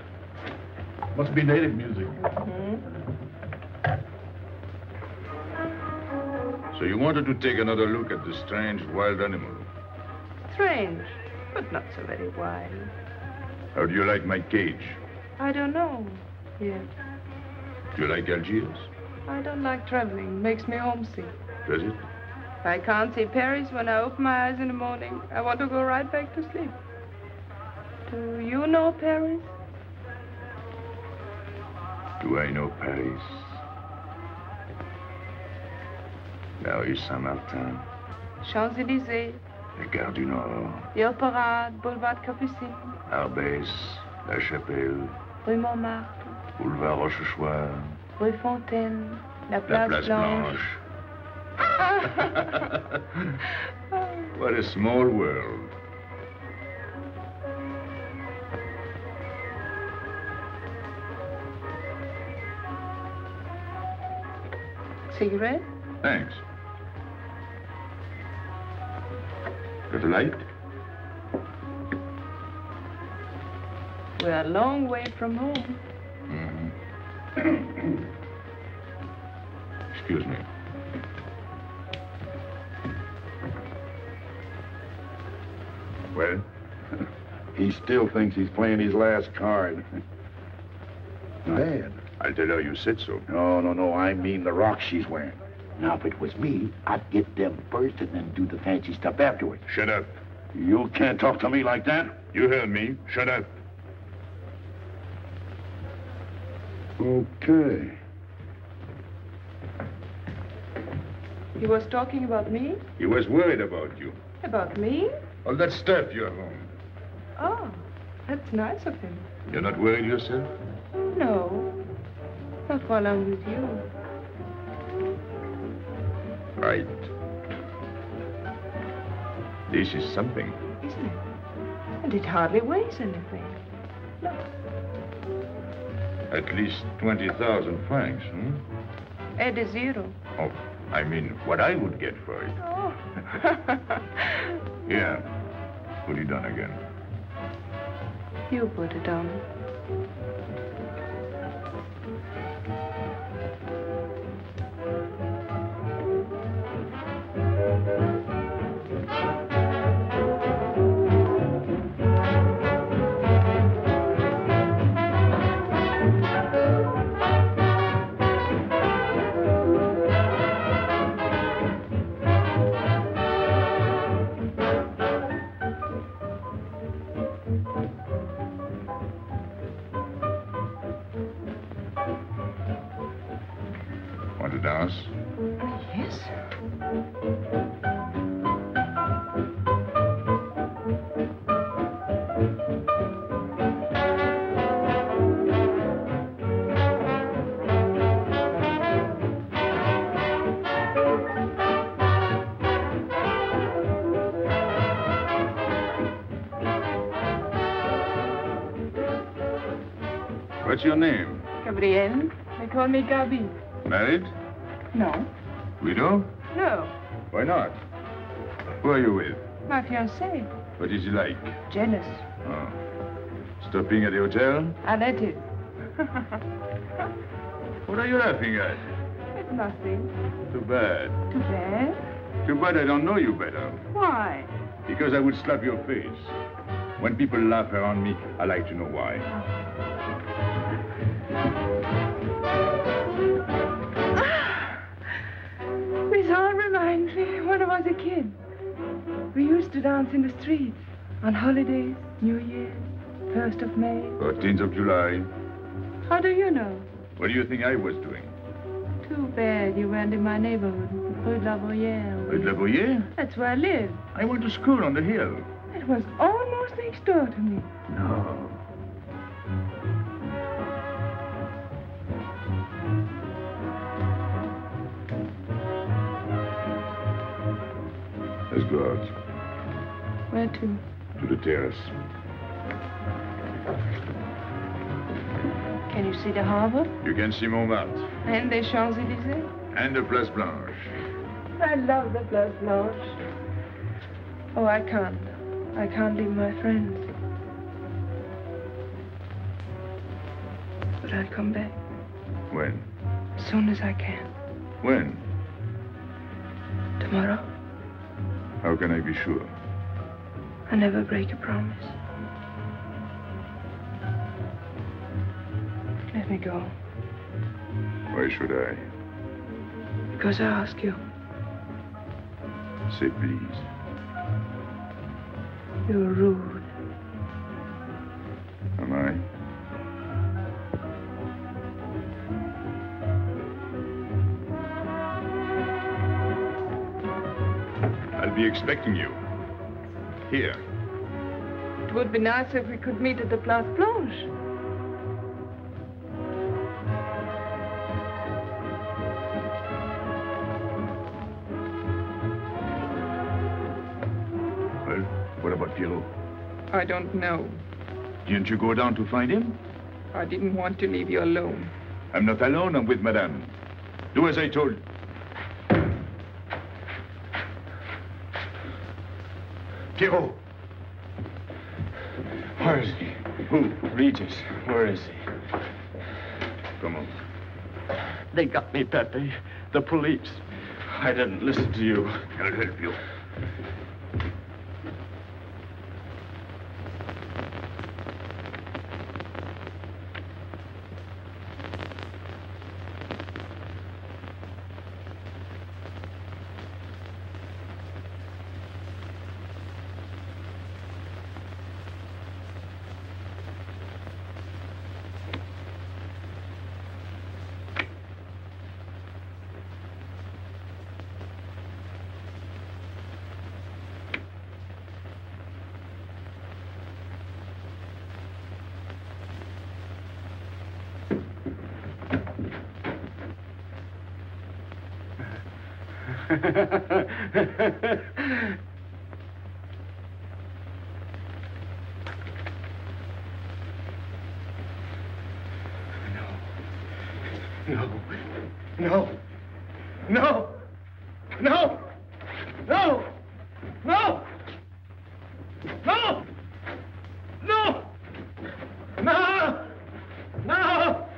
Must be native music. Mm-hmm. So you wanted to take another look at the strange wild animal? Strange, but not so very wild. How do you like my cage? I don't know yet. Do you like Algiers? I don't like traveling. Makes me homesick. Does it? I can't see Paris when I open my eyes in the morning. I want to go right back to sleep. Do you know Paris? Do I know Paris? La Rue Saint-Martin. Champs-Élysées. La Gare du Nord. L'opéra, Boulevard Capucine. Arbès, La Chapelle. Rue Montmartre. Boulevard Rochechouart. Rue Fontaine. La Place, La Place Blanche. Blanche. What a small world. Cigarette? Thanks. Got a light? We're a long way from home. Mm-hmm. Excuse me. Well, he still thinks he's playing his last card. Bad. I'll tell her you said so. No, no, no, I mean the rock she's wearing. Now, if it was me, I'd get them first and then do the fancy stuff afterwards. Shut up. You can't talk to me like that. You heard me. Shut up. Okay. He was talking about me? He was worried about you. About me? All that stuff you have on. Oh, that's nice of him. You're not worried yourself? No. Not while I'm with you. Right. This is something. Isn't it? And it hardly weighs anything. Look. At least twenty thousand francs, hmm? Add a zero. Oh, I mean, what I would get for it. Oh. Yeah. Put it on again. You put it on. What's your name? Gabrielle. They call me Gabby. Married? No. Widow? No. Why not? Who are you with? My fiancé. What is he like? Jealous. Oh. Stopping at the hotel? I let it. What are you laughing at? It's nothing. Too bad. Too bad? Too bad I don't know you better. Why? Because I would slap your face. When people laugh around me, I like to know why. When I was a kid, we used to dance in the streets on holidays, New Year, first of May. fourteenth of July. How do you know? What do you think I was doing? Too bad you weren't in my neighborhood, Rue de la Beauvoir. Rue de la Beauvoir? That's where I lived. I went to school on the hill. It was almost next door to me. No. Let's go out. Where to? To the terrace. Can you see the harbor? You can see Montmartre. And the Champs-Élysées? And the Place Blanche. I love the Place Blanche. Oh, I can't. I can't leave my friends. But I'll come back. When? As soon as I can. When? Tomorrow. How can I be sure? I never break a promise. Let me go. Why should I? Because I ask you. Say please. You're rude. Am I? I'll be expecting you. Here. It would be nice if we could meet at the Place Blanche. Well, what about Pierrot? I don't know. Didn't you go down to find him? I didn't want to leave you alone. I'm not alone, I'm with Madame. Do as I told you. Pierrot. Where is he? Who? Regis. Where is he? Come on. They got me, Pepe. The police. I didn't listen to you. I'll help you. No. No. No. No. No. No. No. No. No. No.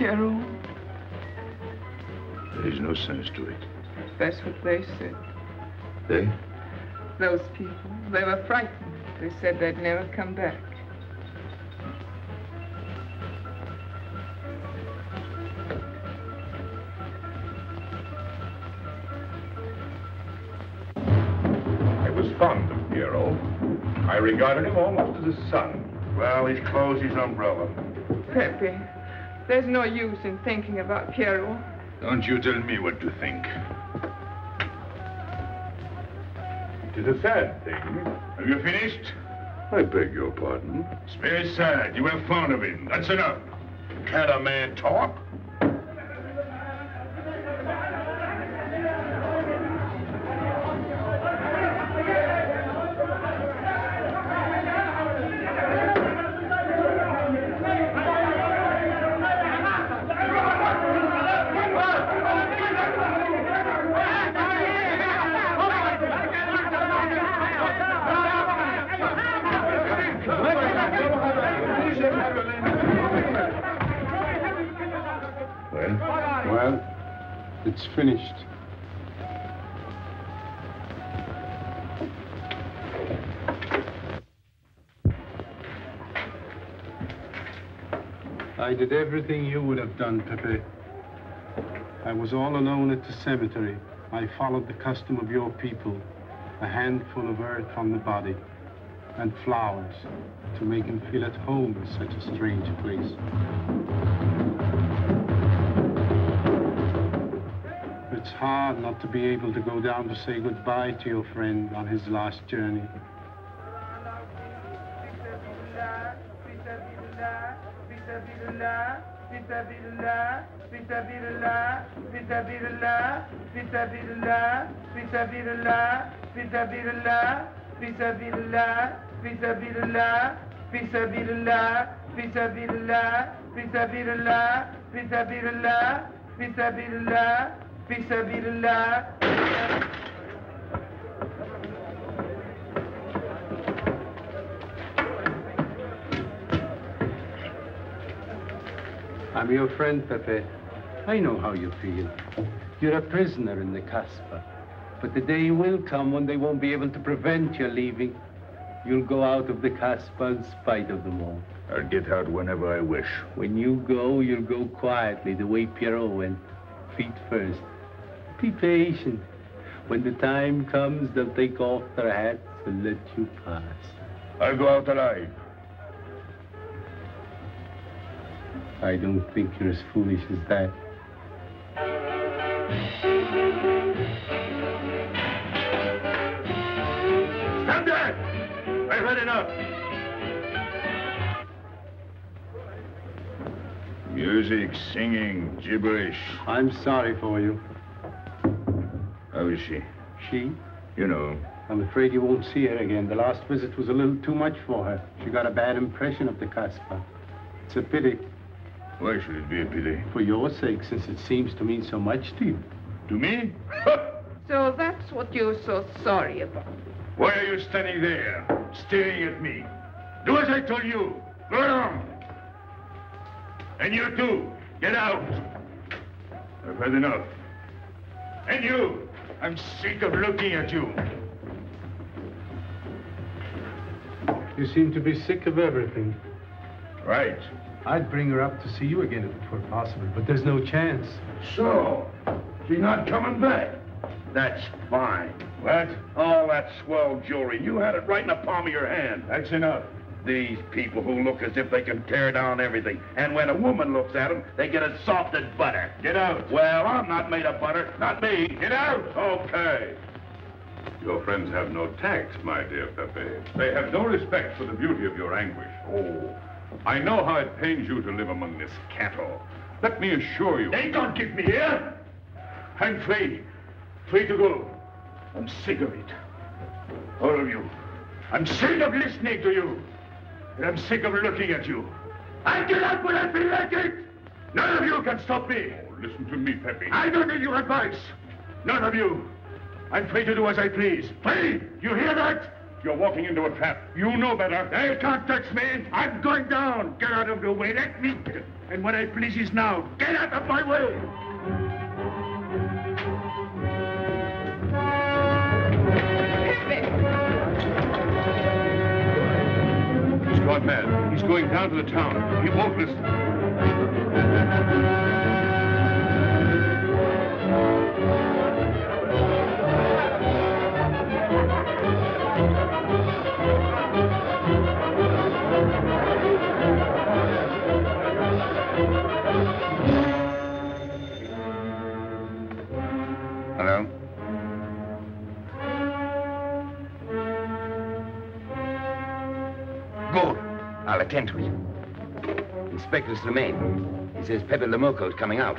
Pierrot. There is no sense to it. That's what they said. They? Those people. They were frightened. They said they'd never come back. I was fond of Pierrot. I regarded him almost as a son. Well, his clothes, his umbrella. Pepe. There's no use in thinking about Pierrot. Don't you tell me what to think. It is a sad thing. Have you finished? I beg your pardon. It's very sad. You were fond of him. That's enough. Can a man talk? It's finished. I did everything you would have done, Pepe. I was all alone at the cemetery. I followed the custom of your people, a handful of earth on the body and flowers to make him feel at home in such a strange place. It's hard not to be able to go down to say goodbye to your friend on his last journey. Fisabilillah. I'm your friend, Pepe. I know how you feel. You're a prisoner in the Casbah. But the day will come when they won't be able to prevent your leaving. You'll go out of the Casbah in spite of them all. I'll get out whenever I wish. When you go, you'll go quietly, the way Pierrot went. Feet first. Be patient. When the time comes, they'll take off their hats and let you pass. I'll go out alive. I don't think you're as foolish as that. read enough. Music, singing, gibberish. I'm sorry for you. How is she? She? You know. I'm afraid you won't see her again. The last visit was a little too much for her. She got a bad impression of the Casbah. It's a pity. Why should it be a pity? For your sake, since it seems to mean so much to you. To me? So that's what you're so sorry about. Why are you standing there, staring at me? Do as I told you. Go on. And you too. Get out. I've had enough. And you. I'm sick of looking at you. You seem to be sick of everything. Right. I'd bring her up to see you again if it were possible, but there's no chance. So, she's not coming back. That's fine. What? All that swell jewelry. You had it right in the palm of your hand. That's enough. These people who look as if they can tear down everything. And when a woman looks at them, they get as soft as butter. Get out. Well, I'm not made of butter. Not me. Get out. Okay. Your friends have no tact, my dear Pepe. They have no respect for the beauty of your anguish. Oh. I know how it pains you to live among this cattle. Let me assure you... They don't keep me here. I'm free. Free to go. I'm sick of it. All of you. I'm sick of listening to you. And I'm sick of looking at you. I get out when I feel like it. None of you can stop me. Oh, listen to me, Pepe. I don't need your advice. None of you. I'm free to do as I please. Free! You hear that? You're walking into a trap. You know better. They can't touch me. I'm going down. Get out of the way. Let me. And what I please is now. Get out of my way. He's gone mad. He's going down to the town. He won't listen. Hello? Good. I'll attend to it. Inspector Slimane. He says Pepe Le Moko is coming out.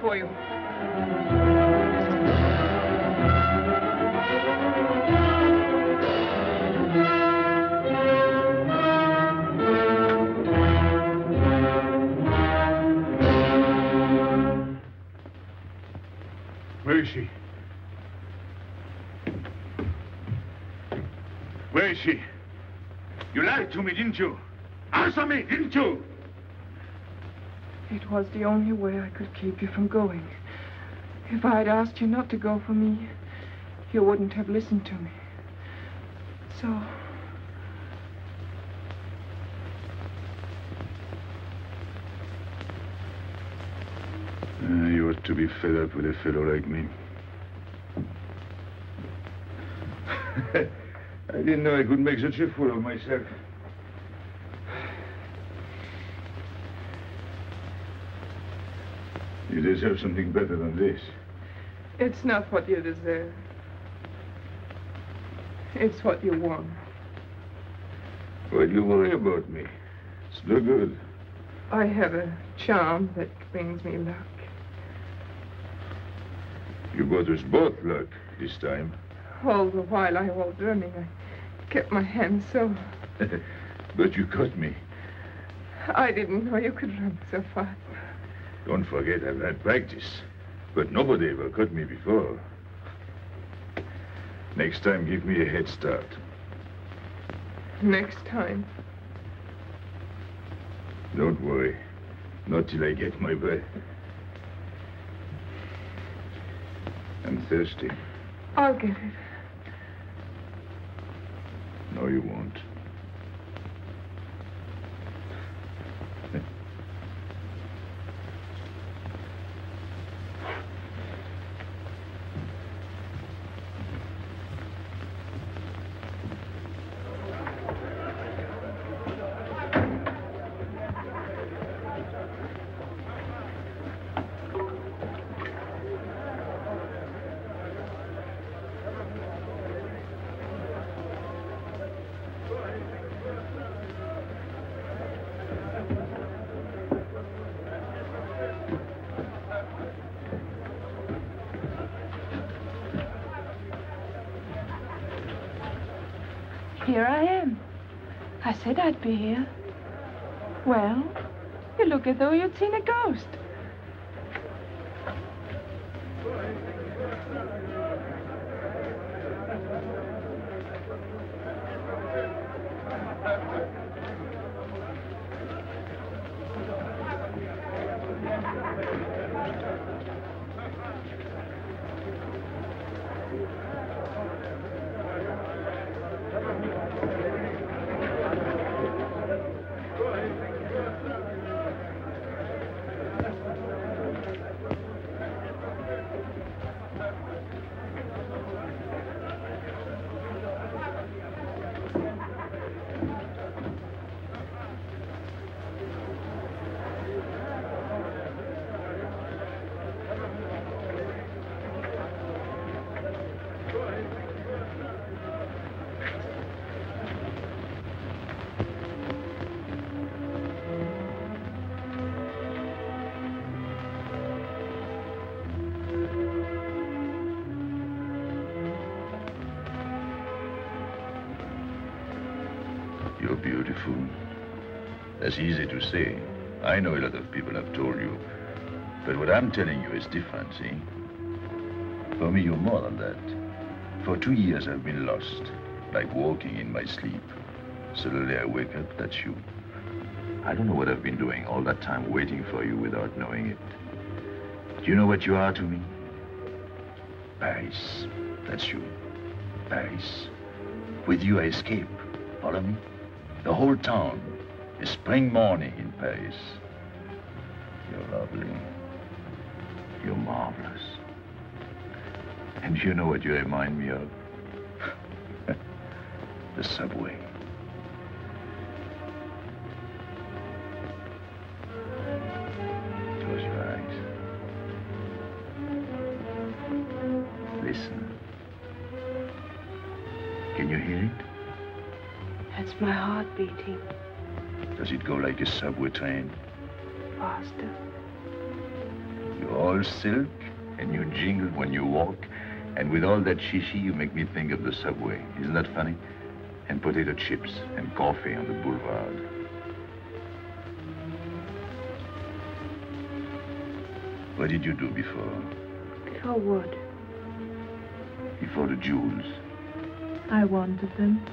For you. Where is she? Where is she? You lied to me, didn't you? Answer me, didn't you? It was the only way I could keep you from going. If I had asked you not to go for me, you wouldn't have listened to me. So... Uh, you ought to be fed up with a fellow like me. I didn't know I could make such a fool of myself. You deserve something better than this. It's not what you deserve. It's what you want. Why do you worry about me? It's no good. I have a charm that brings me luck. You brought us both luck this time. All the while I was running, I kept my hands so. But you caught me. I didn't know you could run so fast. Don't forget, I've had practice, but nobody ever caught me before. Next time, give me a head start. Next time? Don't worry, not till I get my breath. I'm thirsty. I'll get it. No, you won't. Here I am. I said I'd be here. Well, you look as though you'd seen a ghost. That's easy to say. I know a lot of people have told you. But what I'm telling you is different, see? For me, you're more than that. For two years, I've been lost, like walking in my sleep. Suddenly, I wake up, that's you. I don't know what I've been doing all that time waiting for you without knowing it. Do you know what you are to me? Paris. That's you. Paris. With you, I escape. Follow me? The whole town. A spring morning in Paris. You're lovely. You're marvelous. And you know what you remind me of? The subway. Close your eyes. Listen. Can you hear it? That's my heart beating. Does it go like a subway train? Faster. You're all silk, and you jingle when you walk, and with all that shishi, you make me think of the subway. Isn't that funny? And potato chips and coffee on the boulevard. What did you do before? Before what? Before the jewels. I wanted them.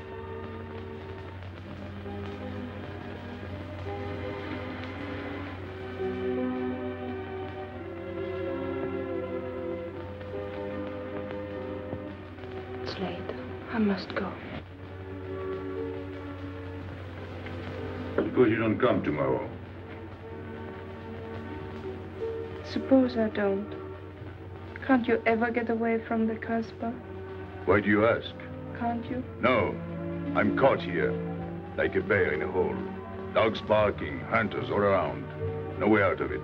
I must go. Suppose you don't come tomorrow. Suppose I don't. Can't you ever get away from the Casbah? Why do you ask? Can't you? No. I'm caught here, like a bear in a hole. Dogs barking, hunters all around. No way out of it.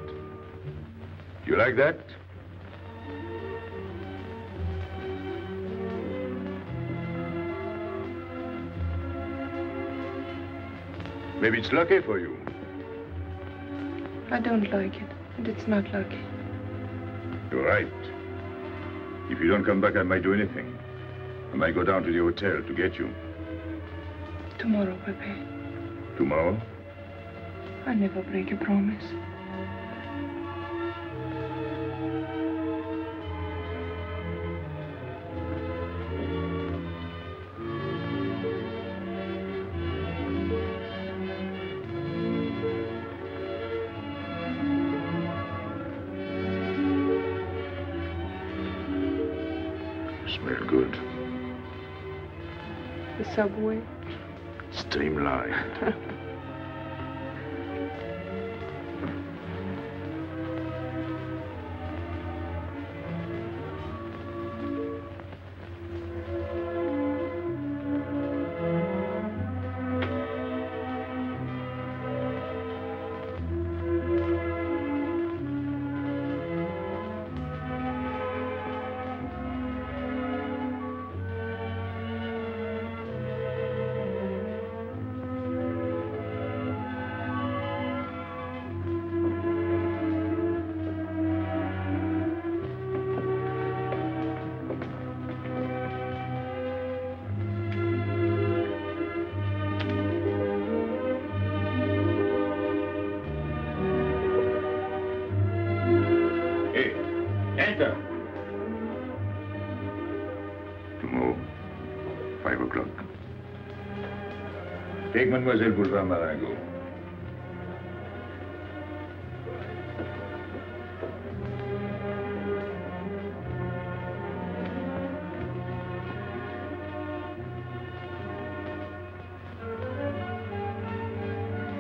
You like that? Maybe it's lucky for you. I don't like it, and it's not lucky. You're right. If you don't come back, I might do anything. I might go down to the hotel to get you. Tomorrow, Pepe. Tomorrow? I never break a promise. Smell good. The subway? Streamlined. Mademoiselle Boulevard Marengo.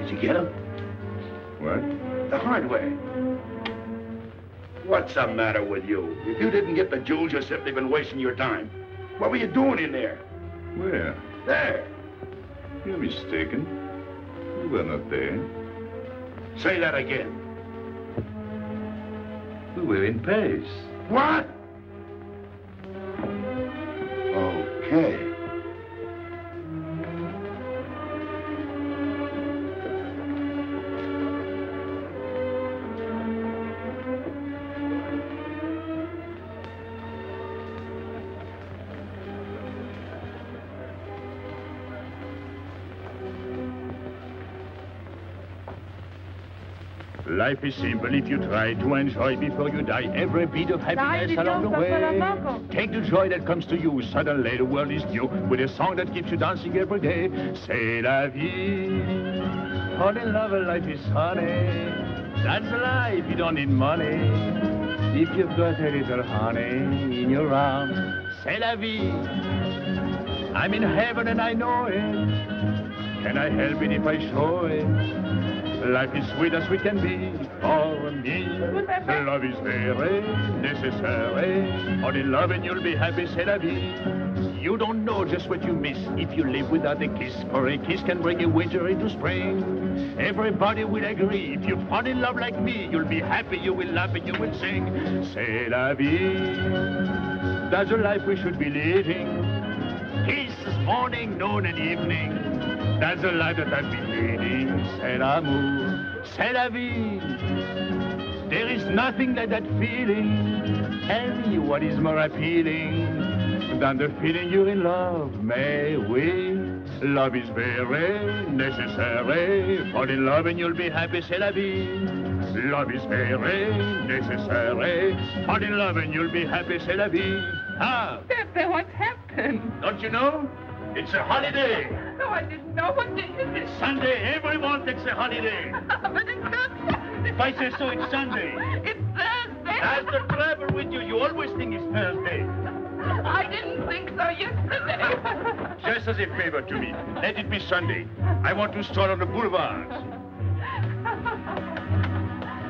Did you get him? What? The hard way. What's the matter with you? If you didn't get the jewels, you've simply been wasting your time. What were you doing in there? Where? There. You're mistaken. You were not there. Say that again. We were in Paris. What? Okay. Life is simple if you try to enjoy before you die every bit of happiness along the way. Take the joy that comes to you, suddenly the world is new with a song that keeps you dancing every day. C'est la vie. Fall in love, life is honey. That's life, you don't need money. If you've got a little honey in your arms, c'est la vie. I'm in heaven and I know it. Can I help it if I show it? Life is sweet as we can be, for me. Love is very necessary. All in love and you'll be happy, c'est la vie. You don't know just what you miss if you live without a kiss, for a kiss can bring a winter into spring. Everybody will agree, if you fall in love like me, you'll be happy, you will laugh and you will sing. C'est la vie. That's the life we should be living. Kiss morning, noon and evening. That's the life that I've been leading. C'est l'amour, c'est la vie. There is nothing like that feeling. And what is more appealing than the feeling you're in love? Mais oui, love is very necessary. Fall in love and you'll be happy, c'est la vie. Love is very necessary. Fall in love and you'll be happy, c'est la vie. Ah! Pepe, what happened? Don't you know? It's a holiday. No, I didn't know. What day is it? It's Sunday. Everyone takes a holiday. But it's Thursday. If I say so, it's Sunday. It's Thursday. That's the trouble with you. You always think it's Thursday. I didn't think so yesterday. Just as a favor to me, let it be Sunday. I want to stroll on the boulevards.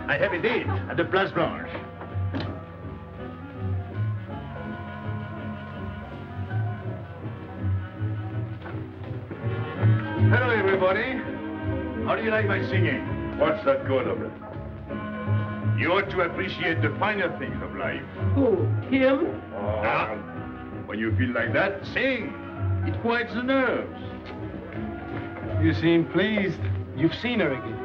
I have a date at the Place Blanche. Hello, everybody. How do you like my singing? What's the good of it? You ought to appreciate the finer things of life. Who? Him? Oh. Now, when you feel like that, sing. It quiets the nerves. You seem pleased. You've seen her again.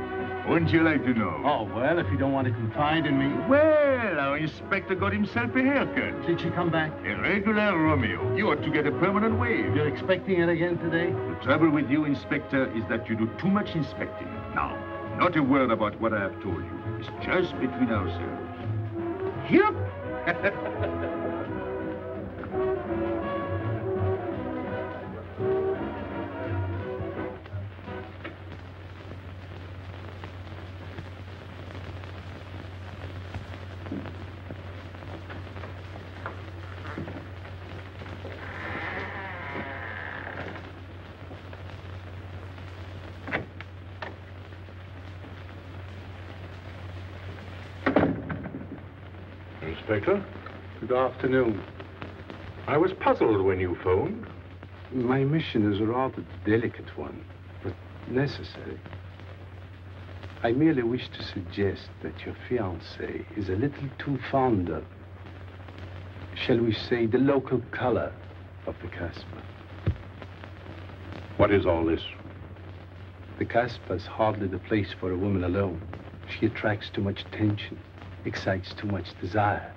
Wouldn't you like to know? Oh, well, if you don't want to confide in me. Well, our inspector got himself a haircut. Did she come back? A regular Romeo. You ought to get a permanent wave. You're expecting it again today? The trouble with you, Inspector, is that you do too much inspecting. Now, not a word about what I have told you. It's just between ourselves. Yep. Inspector? Good afternoon. I was puzzled when you phoned. My mission is a rather delicate one, but necessary. I merely wish to suggest that your fiancée is a little too fond of, shall we say, the local color of the Casbah. What is all this? The Casbah is hardly the place for a woman alone. She attracts too much attention, excites too much desire.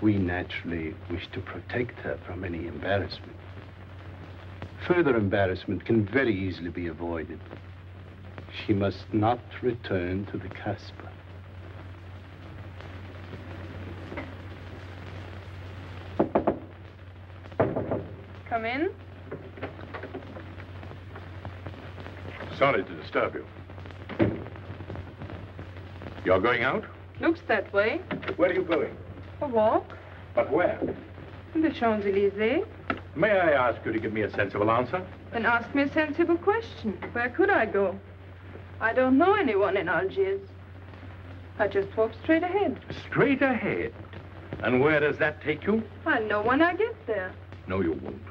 We naturally wish to protect her from any embarrassment. Further embarrassment can very easily be avoided. She must not return to the Casbah. Come in. Sorry to disturb you. You're going out? Looks that way. Where are you going? A walk. But where? In the Champs-Élysées. May I ask you to give me a sensible answer? Then ask me a sensible question. Where could I go? I don't know anyone in Algiers. I just walk straight ahead. Straight ahead? And where does that take you? I'll know when I get there. No, you won't.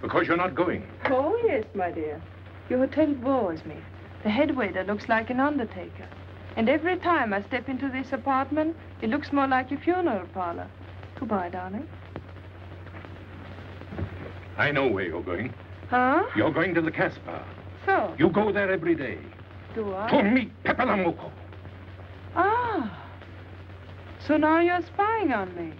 Because you're not going. Oh, yes, my dear. Your hotel bores me. The head waiter looks like an undertaker. And every time I step into this apartment, it looks more like a funeral parlor. Goodbye, darling. I know where you're going. Huh? You're going to the Casbah. So? You go there every day. Do I? To meet Pepe Le Moko. Ah. So now you're spying on me.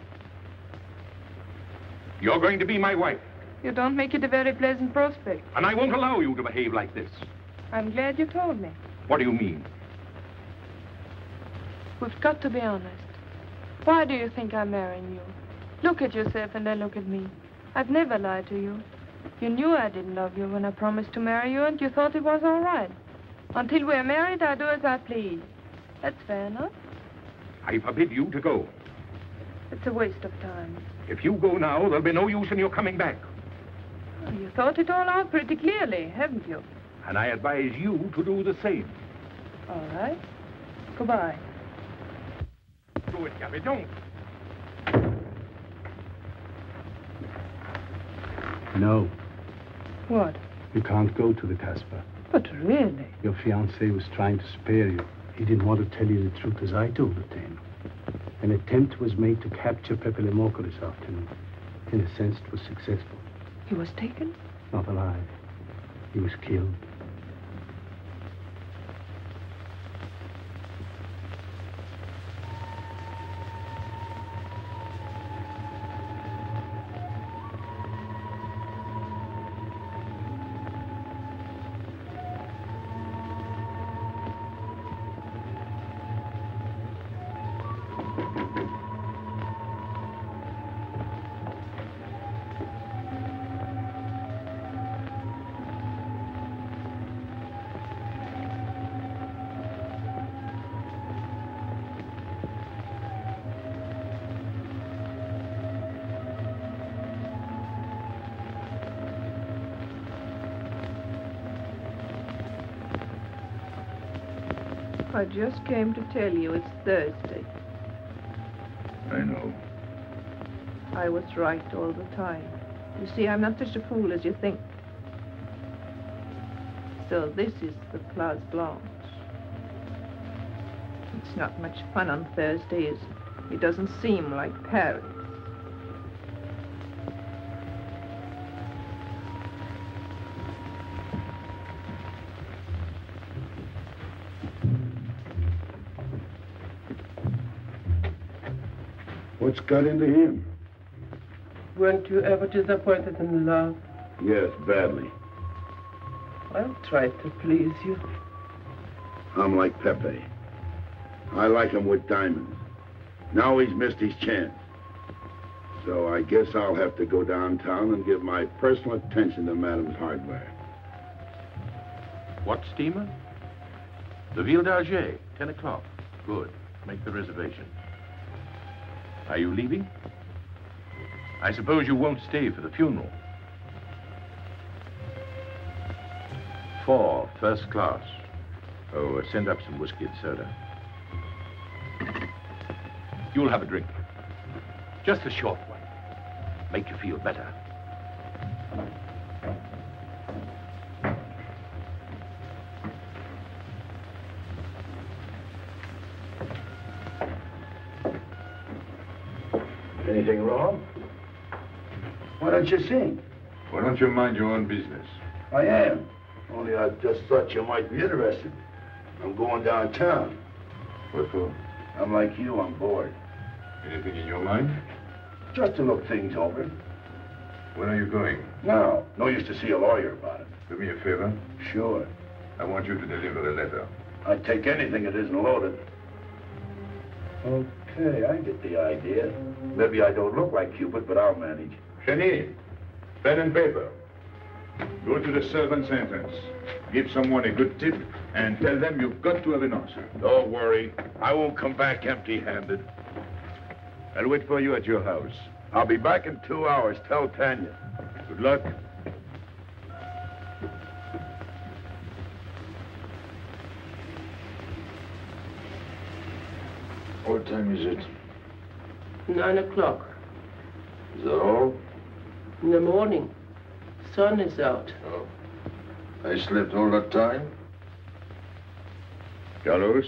You're going to be my wife. You don't make it a very pleasant prospect. And I won't allow you to behave like this. I'm glad you told me. What do you mean? We've got to be honest. Why do you think I'm marrying you? Look at yourself and then look at me. I've never lied to you. You knew I didn't love you when I promised to marry you, and you thought it was all right. Until we're married, I do as I please. That's fair enough. I forbid you to go. It's a waste of time. If you go now, there'll be no use in your coming back. Well, you thought it all out pretty clearly, haven't you? And I advise you to do the same. All right. Goodbye. Do it, Gabby. Don't. No. What? You can't go to the Casbah. But really? Your fiancé was trying to spare you. He didn't want to tell you the truth as I told it to him. An attempt was made to capture Pepe Le Moko this afternoon. In a sense, it was successful. He was taken? Not alive. He was killed. I just came to tell you it's Thursday. I know. I was right all the time. You see, I'm not such a fool as you think. So this is the Place Blanche. It's not much fun on Thursday, is it? It doesn't seem like Paris. What's got into him? Weren't you ever disappointed in love? Yes, badly. I'll try to please you. I'm like Pepe. I like him with diamonds. Now he's missed his chance. So I guess I'll have to go downtown and give my personal attention to Madame's hardware. What steamer? The Ville d'Alger, ten o'clock. Good. Make the reservation. Are you leaving? I suppose you won't stay for the funeral. Four, first class. Oh, send up some whiskey and soda. You'll have a drink. Just a short one. Make you feel better. Anything wrong? Why don't you sing? Why don't you mind your own business? I am. Only I just thought you might be interested. I'm going downtown. What for? I'm like you, I'm bored. Anything in your mind? Just to look things over. When are you going? Now. No use to see a lawyer about it. Do me a favor? Sure. I want you to deliver a letter. I'd take anything that isn't loaded. Okay, I get the idea. Maybe I don't look like Cupid, but I'll manage. Chenille, pen and paper. Go to the servants' entrance. Give someone a good tip and tell them you've got to have an answer. Don't worry. I won't come back empty-handed. I'll wait for you at your house. I'll be back in two hours. Tell Tanya. Good luck. What time is it? Nine o'clock. Is that all? In the morning. Sun is out. Oh. I slept all that time? Carlos?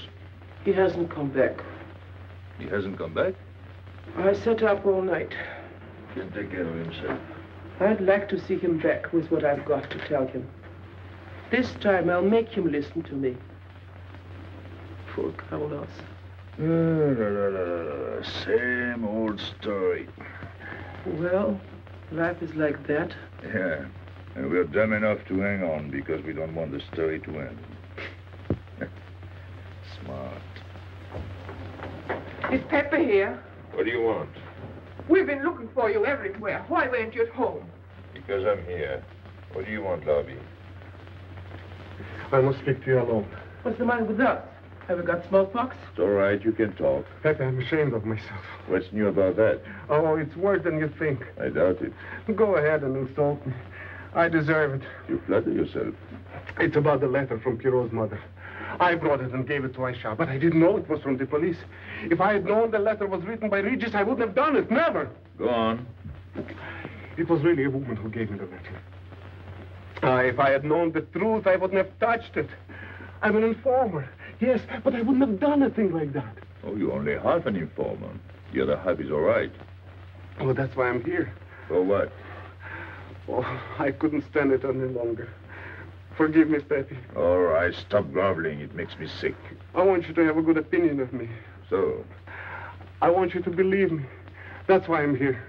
He hasn't come back. He hasn't come back? I sat up all night. He'll take care of himself. I'd like to see him back with what I've got to tell him. This time I'll make him listen to me. Poor Carlos. La, la, la, la, la. Same old story. Well, life is like that. Yeah, and we're dumb enough to hang on because we don't want the story to end. Smart. Is Pepe here? What do you want? We've been looking for you everywhere. Why weren't you at home? Because I'm here. What do you want, Lobby? I must speak to you alone. What's the matter with us? Have we got smallpox? It's all right. You can talk. Pepe, I'm ashamed of myself. What's new about that? Oh, it's worse than you think. I doubt it. Go ahead and insult me. I deserve it. You flatter yourself. It's about the letter from Pierrot's mother. I brought it and gave it to Aïcha, but I didn't know it was from the police. If I had known the letter was written by Regis, I wouldn't have done it. Never. Go on. It was really a woman who gave me the letter. Uh, if I had known the truth, I wouldn't have touched it. I'm an informer. Yes, but I wouldn't have done a thing like that. Oh, you're only half an informer. The other half is all right. Oh, that's why I'm here. For what? Oh, I couldn't stand it any longer. Forgive me, Pepe. All right, stop groveling. It makes me sick. I want you to have a good opinion of me. So? I want you to believe me. That's why I'm here.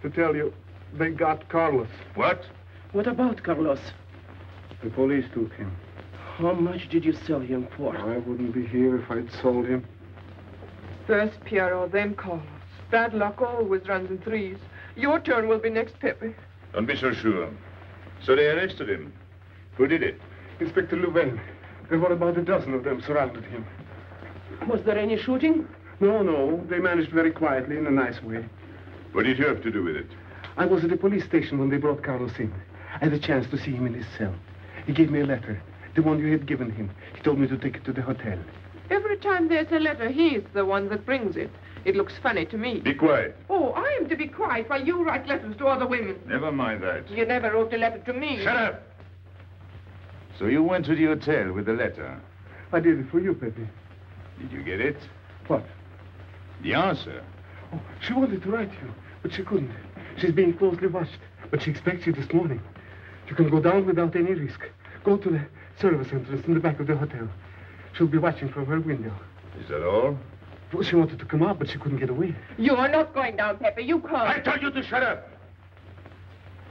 To tell you, they got Carlos. What? What about Carlos? The police took him. How much did you sell him for? I wouldn't be here if I'd sold him. First Pierrot, then Carlos. Bad luck always runs in threes. Your turn will be next, Pepe. Don't be so sure. So they arrested him. Who did it? Inspector Louvain. There were about a dozen of them surrounded him. Was there any shooting? No, no. They managed very quietly in a nice way. What did you have to do with it? I was at the police station when they brought Carlos in. I had a chance to see him in his cell. He gave me a letter. The one you had given him. He told me to take it to the hotel. Every time there's a letter, he's the one that brings it. It looks funny to me. Be quiet. Oh, I am to be quiet while you write letters to other women. Never mind that. You never wrote a letter to me. Shut up! So you went to the hotel with the letter? I did it for you, Pepe. Did you get it? What? The answer. Oh, she wanted to write to you, but she couldn't. She's being closely watched, but she expects you this morning. You can go down without any risk. Go to the service entrance in the back of the hotel. She'll be watching from her window. Is that all? Well, she wanted to come out, but she couldn't get away. You are not going down, Pepe. You can't. I told you to shut up.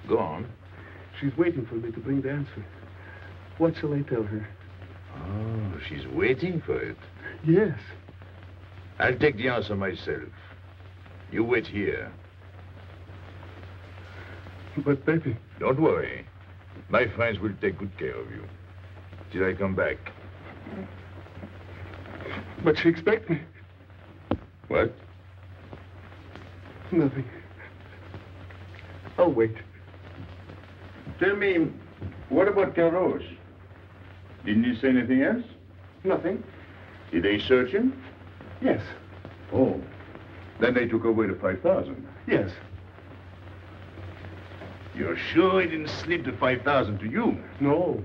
Go on. She's waiting for me to bring the answer. What shall I tell her? Oh, she's waiting for it. Yes. I'll take the answer myself. You wait here. But, Pepe... Don't worry. My friends will take good care of you. Till I come back. But she expects me. What? Nothing. I'll wait. Tell me, what about Carlos? Didn't he say anything else? Nothing. Did they search him? Yes. Oh. Then they took away the five thousand. Yes. You're sure he didn't slip the five thousand to you? No.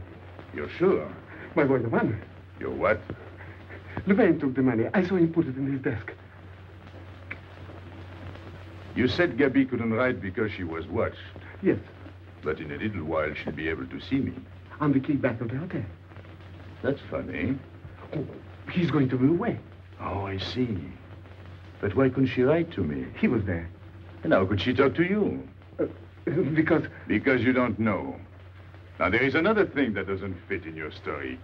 You're sure? My boy, the man. Your what? The man took the money. I saw him put it in his desk. You said Gabby couldn't write because she was watched. Yes. But in a little while, she'll be able to see me. On the key back of the hotel. That's funny. Oh, he's going to be away. Oh, I see. But why couldn't she write to me? He was there. And how could she talk to you? Uh, because... Because you don't know. Now, there is another thing that doesn't fit in your story.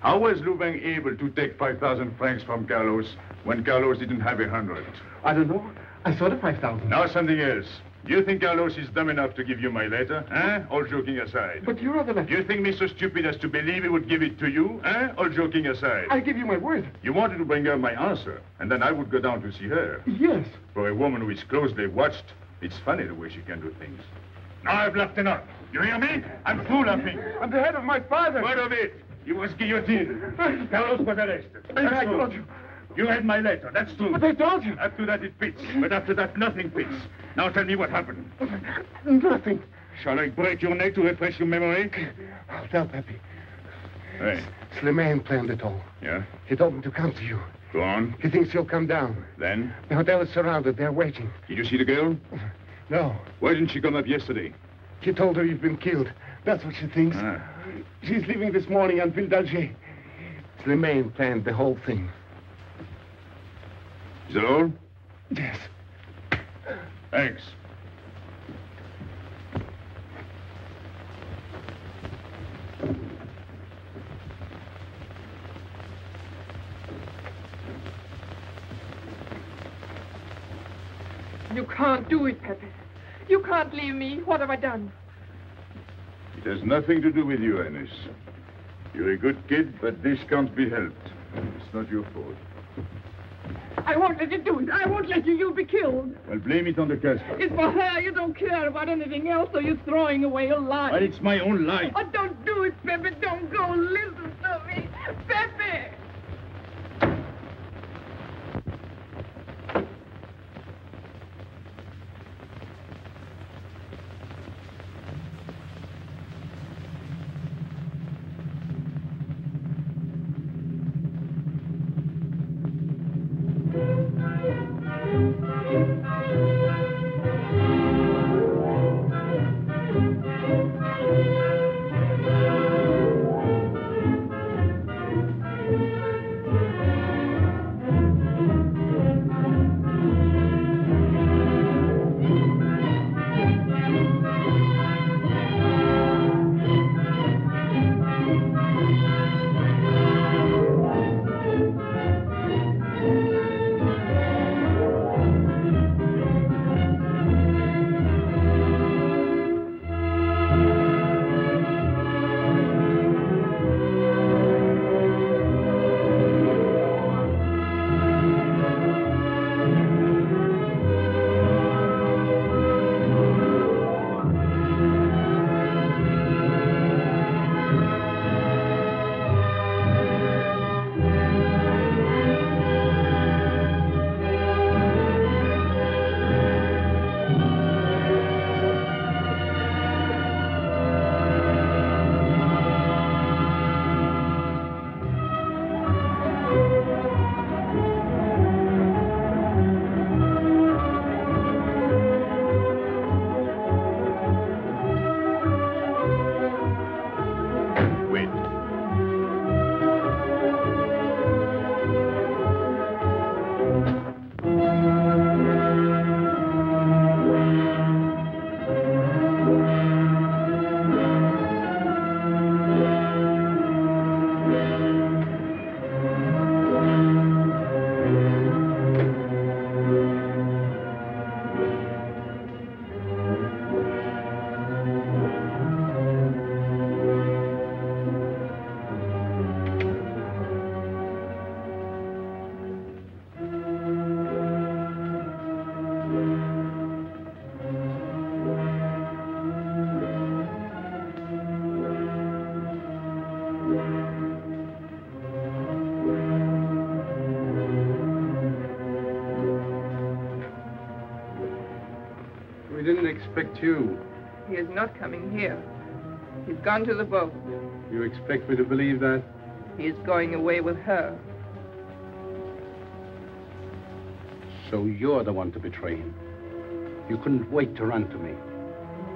How was Louvain able to take five thousand francs from Carlos when Carlos didn't have a hundred? I don't know. I saw the five thousand. Now, something else. Do you think Carlos is dumb enough to give you my letter, eh? All joking aside. But you're the letter. Do you think me so stupid as to believe he would give it to you, eh? All joking aside. I give you my word. You wanted to bring her my answer, and then I would go down to see her. Yes. For a woman who is closely watched, it's funny the way she can do things. Now I've laughed enough. You hear me? I'm full of me. I'm the head of my father. Word of it. You was guillotined. Carlos was arrested. That's I told you. You had my letter, that's true. But I told you. After that, it fits. But after that, nothing fits. Now tell me what happened. Nothing. Shall I break your neck to refresh your memory? I'll tell Pepe. Hey. Slimane planned it all. Yeah? He told me to come to you. Go on. He thinks you'll come down. Then? The hotel is surrounded. They're waiting. Did you see the girl? No. Why didn't she come up yesterday? He told her you've been killed. That's what she thinks. Ah. She's leaving this morning on Ville d'Alger. Slimane planned the whole thing. Is that all? Yes. Thanks. You can't do it, Pepe. You can't leave me. What have I done? It has nothing to do with you, Ines. You're a good kid, but this can't be helped. It's not your fault. I won't let you do it. I won't let you. You'll be killed. Well, blame it on the Casbah. It's for her. You don't care about anything else, so you're throwing away your life. But it's my own life. Oh, don't do it, Pepe. Don't go. Listen to me. Pepe! didn't expect you. He is not coming here. He's gone to the boat. You expect me to believe that? He is going away with her. So you're the one to betray him. You couldn't wait to run to me.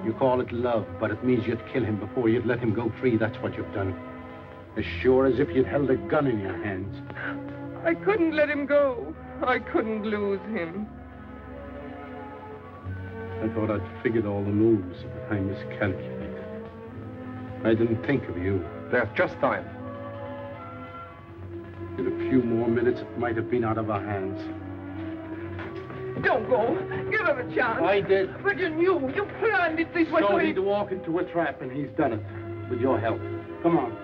You call it love, but it means you'd kill him before you'd let him go free. That's what you've done. As sure as if you'd held a gun in your hands. I couldn't let him go. I couldn't lose him. I thought I'd figured all the moves, but I miscalculated. I didn't think of you. There's just time. In a few more minutes, it might have been out of our hands. Don't go. Give him a chance. I did. But you knew. You planned it this way. So he'd walk into a trap, and he's done it. With your help. Come on.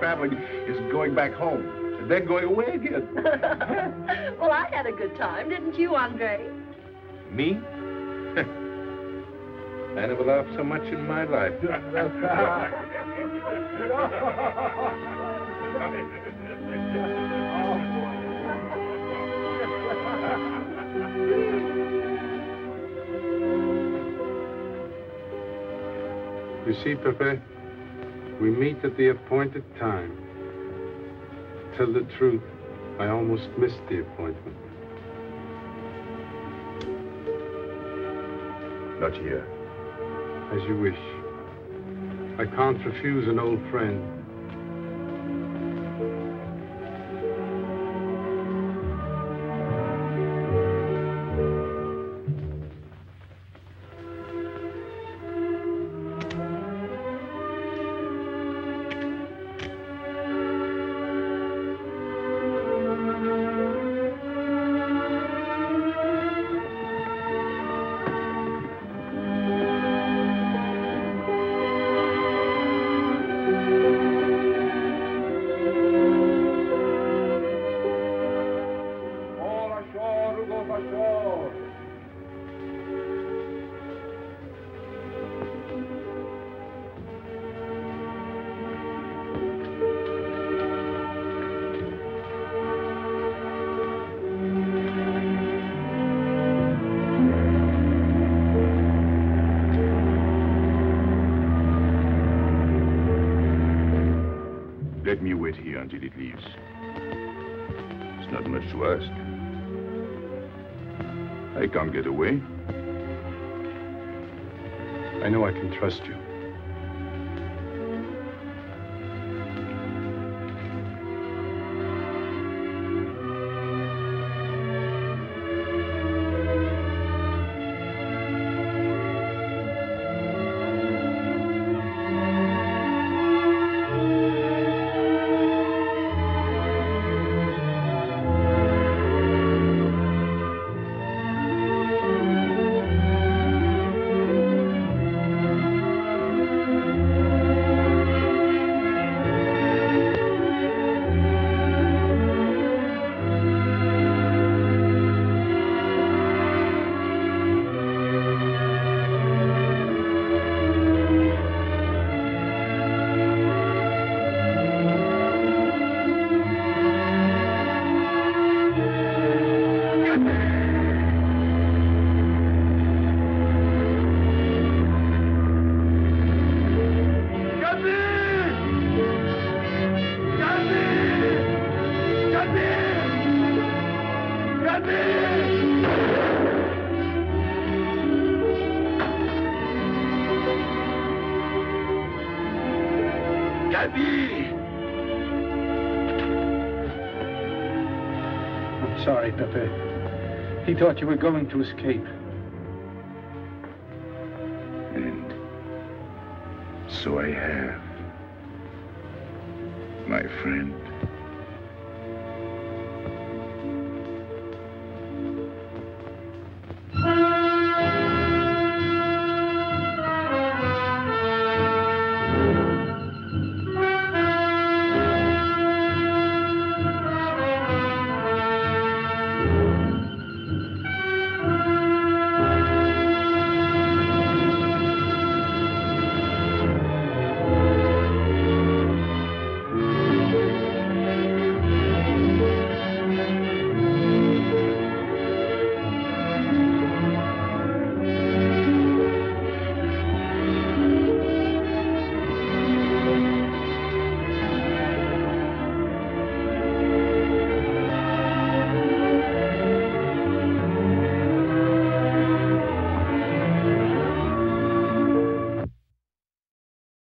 Traveling is going back home, and then going away again. Well, I had a good time, didn't you, Andre? Me? I never laughed so much in my life. You see, Pepe? We meet at the appointed time. To tell the truth, I almost missed the appointment. Not here. As you wish. I can't refuse an old friend. I know I can trust you. Gabby! Gabby! Gabby! I'm sorry, Pepe. He thought you were going to escape. And so I have, my friend.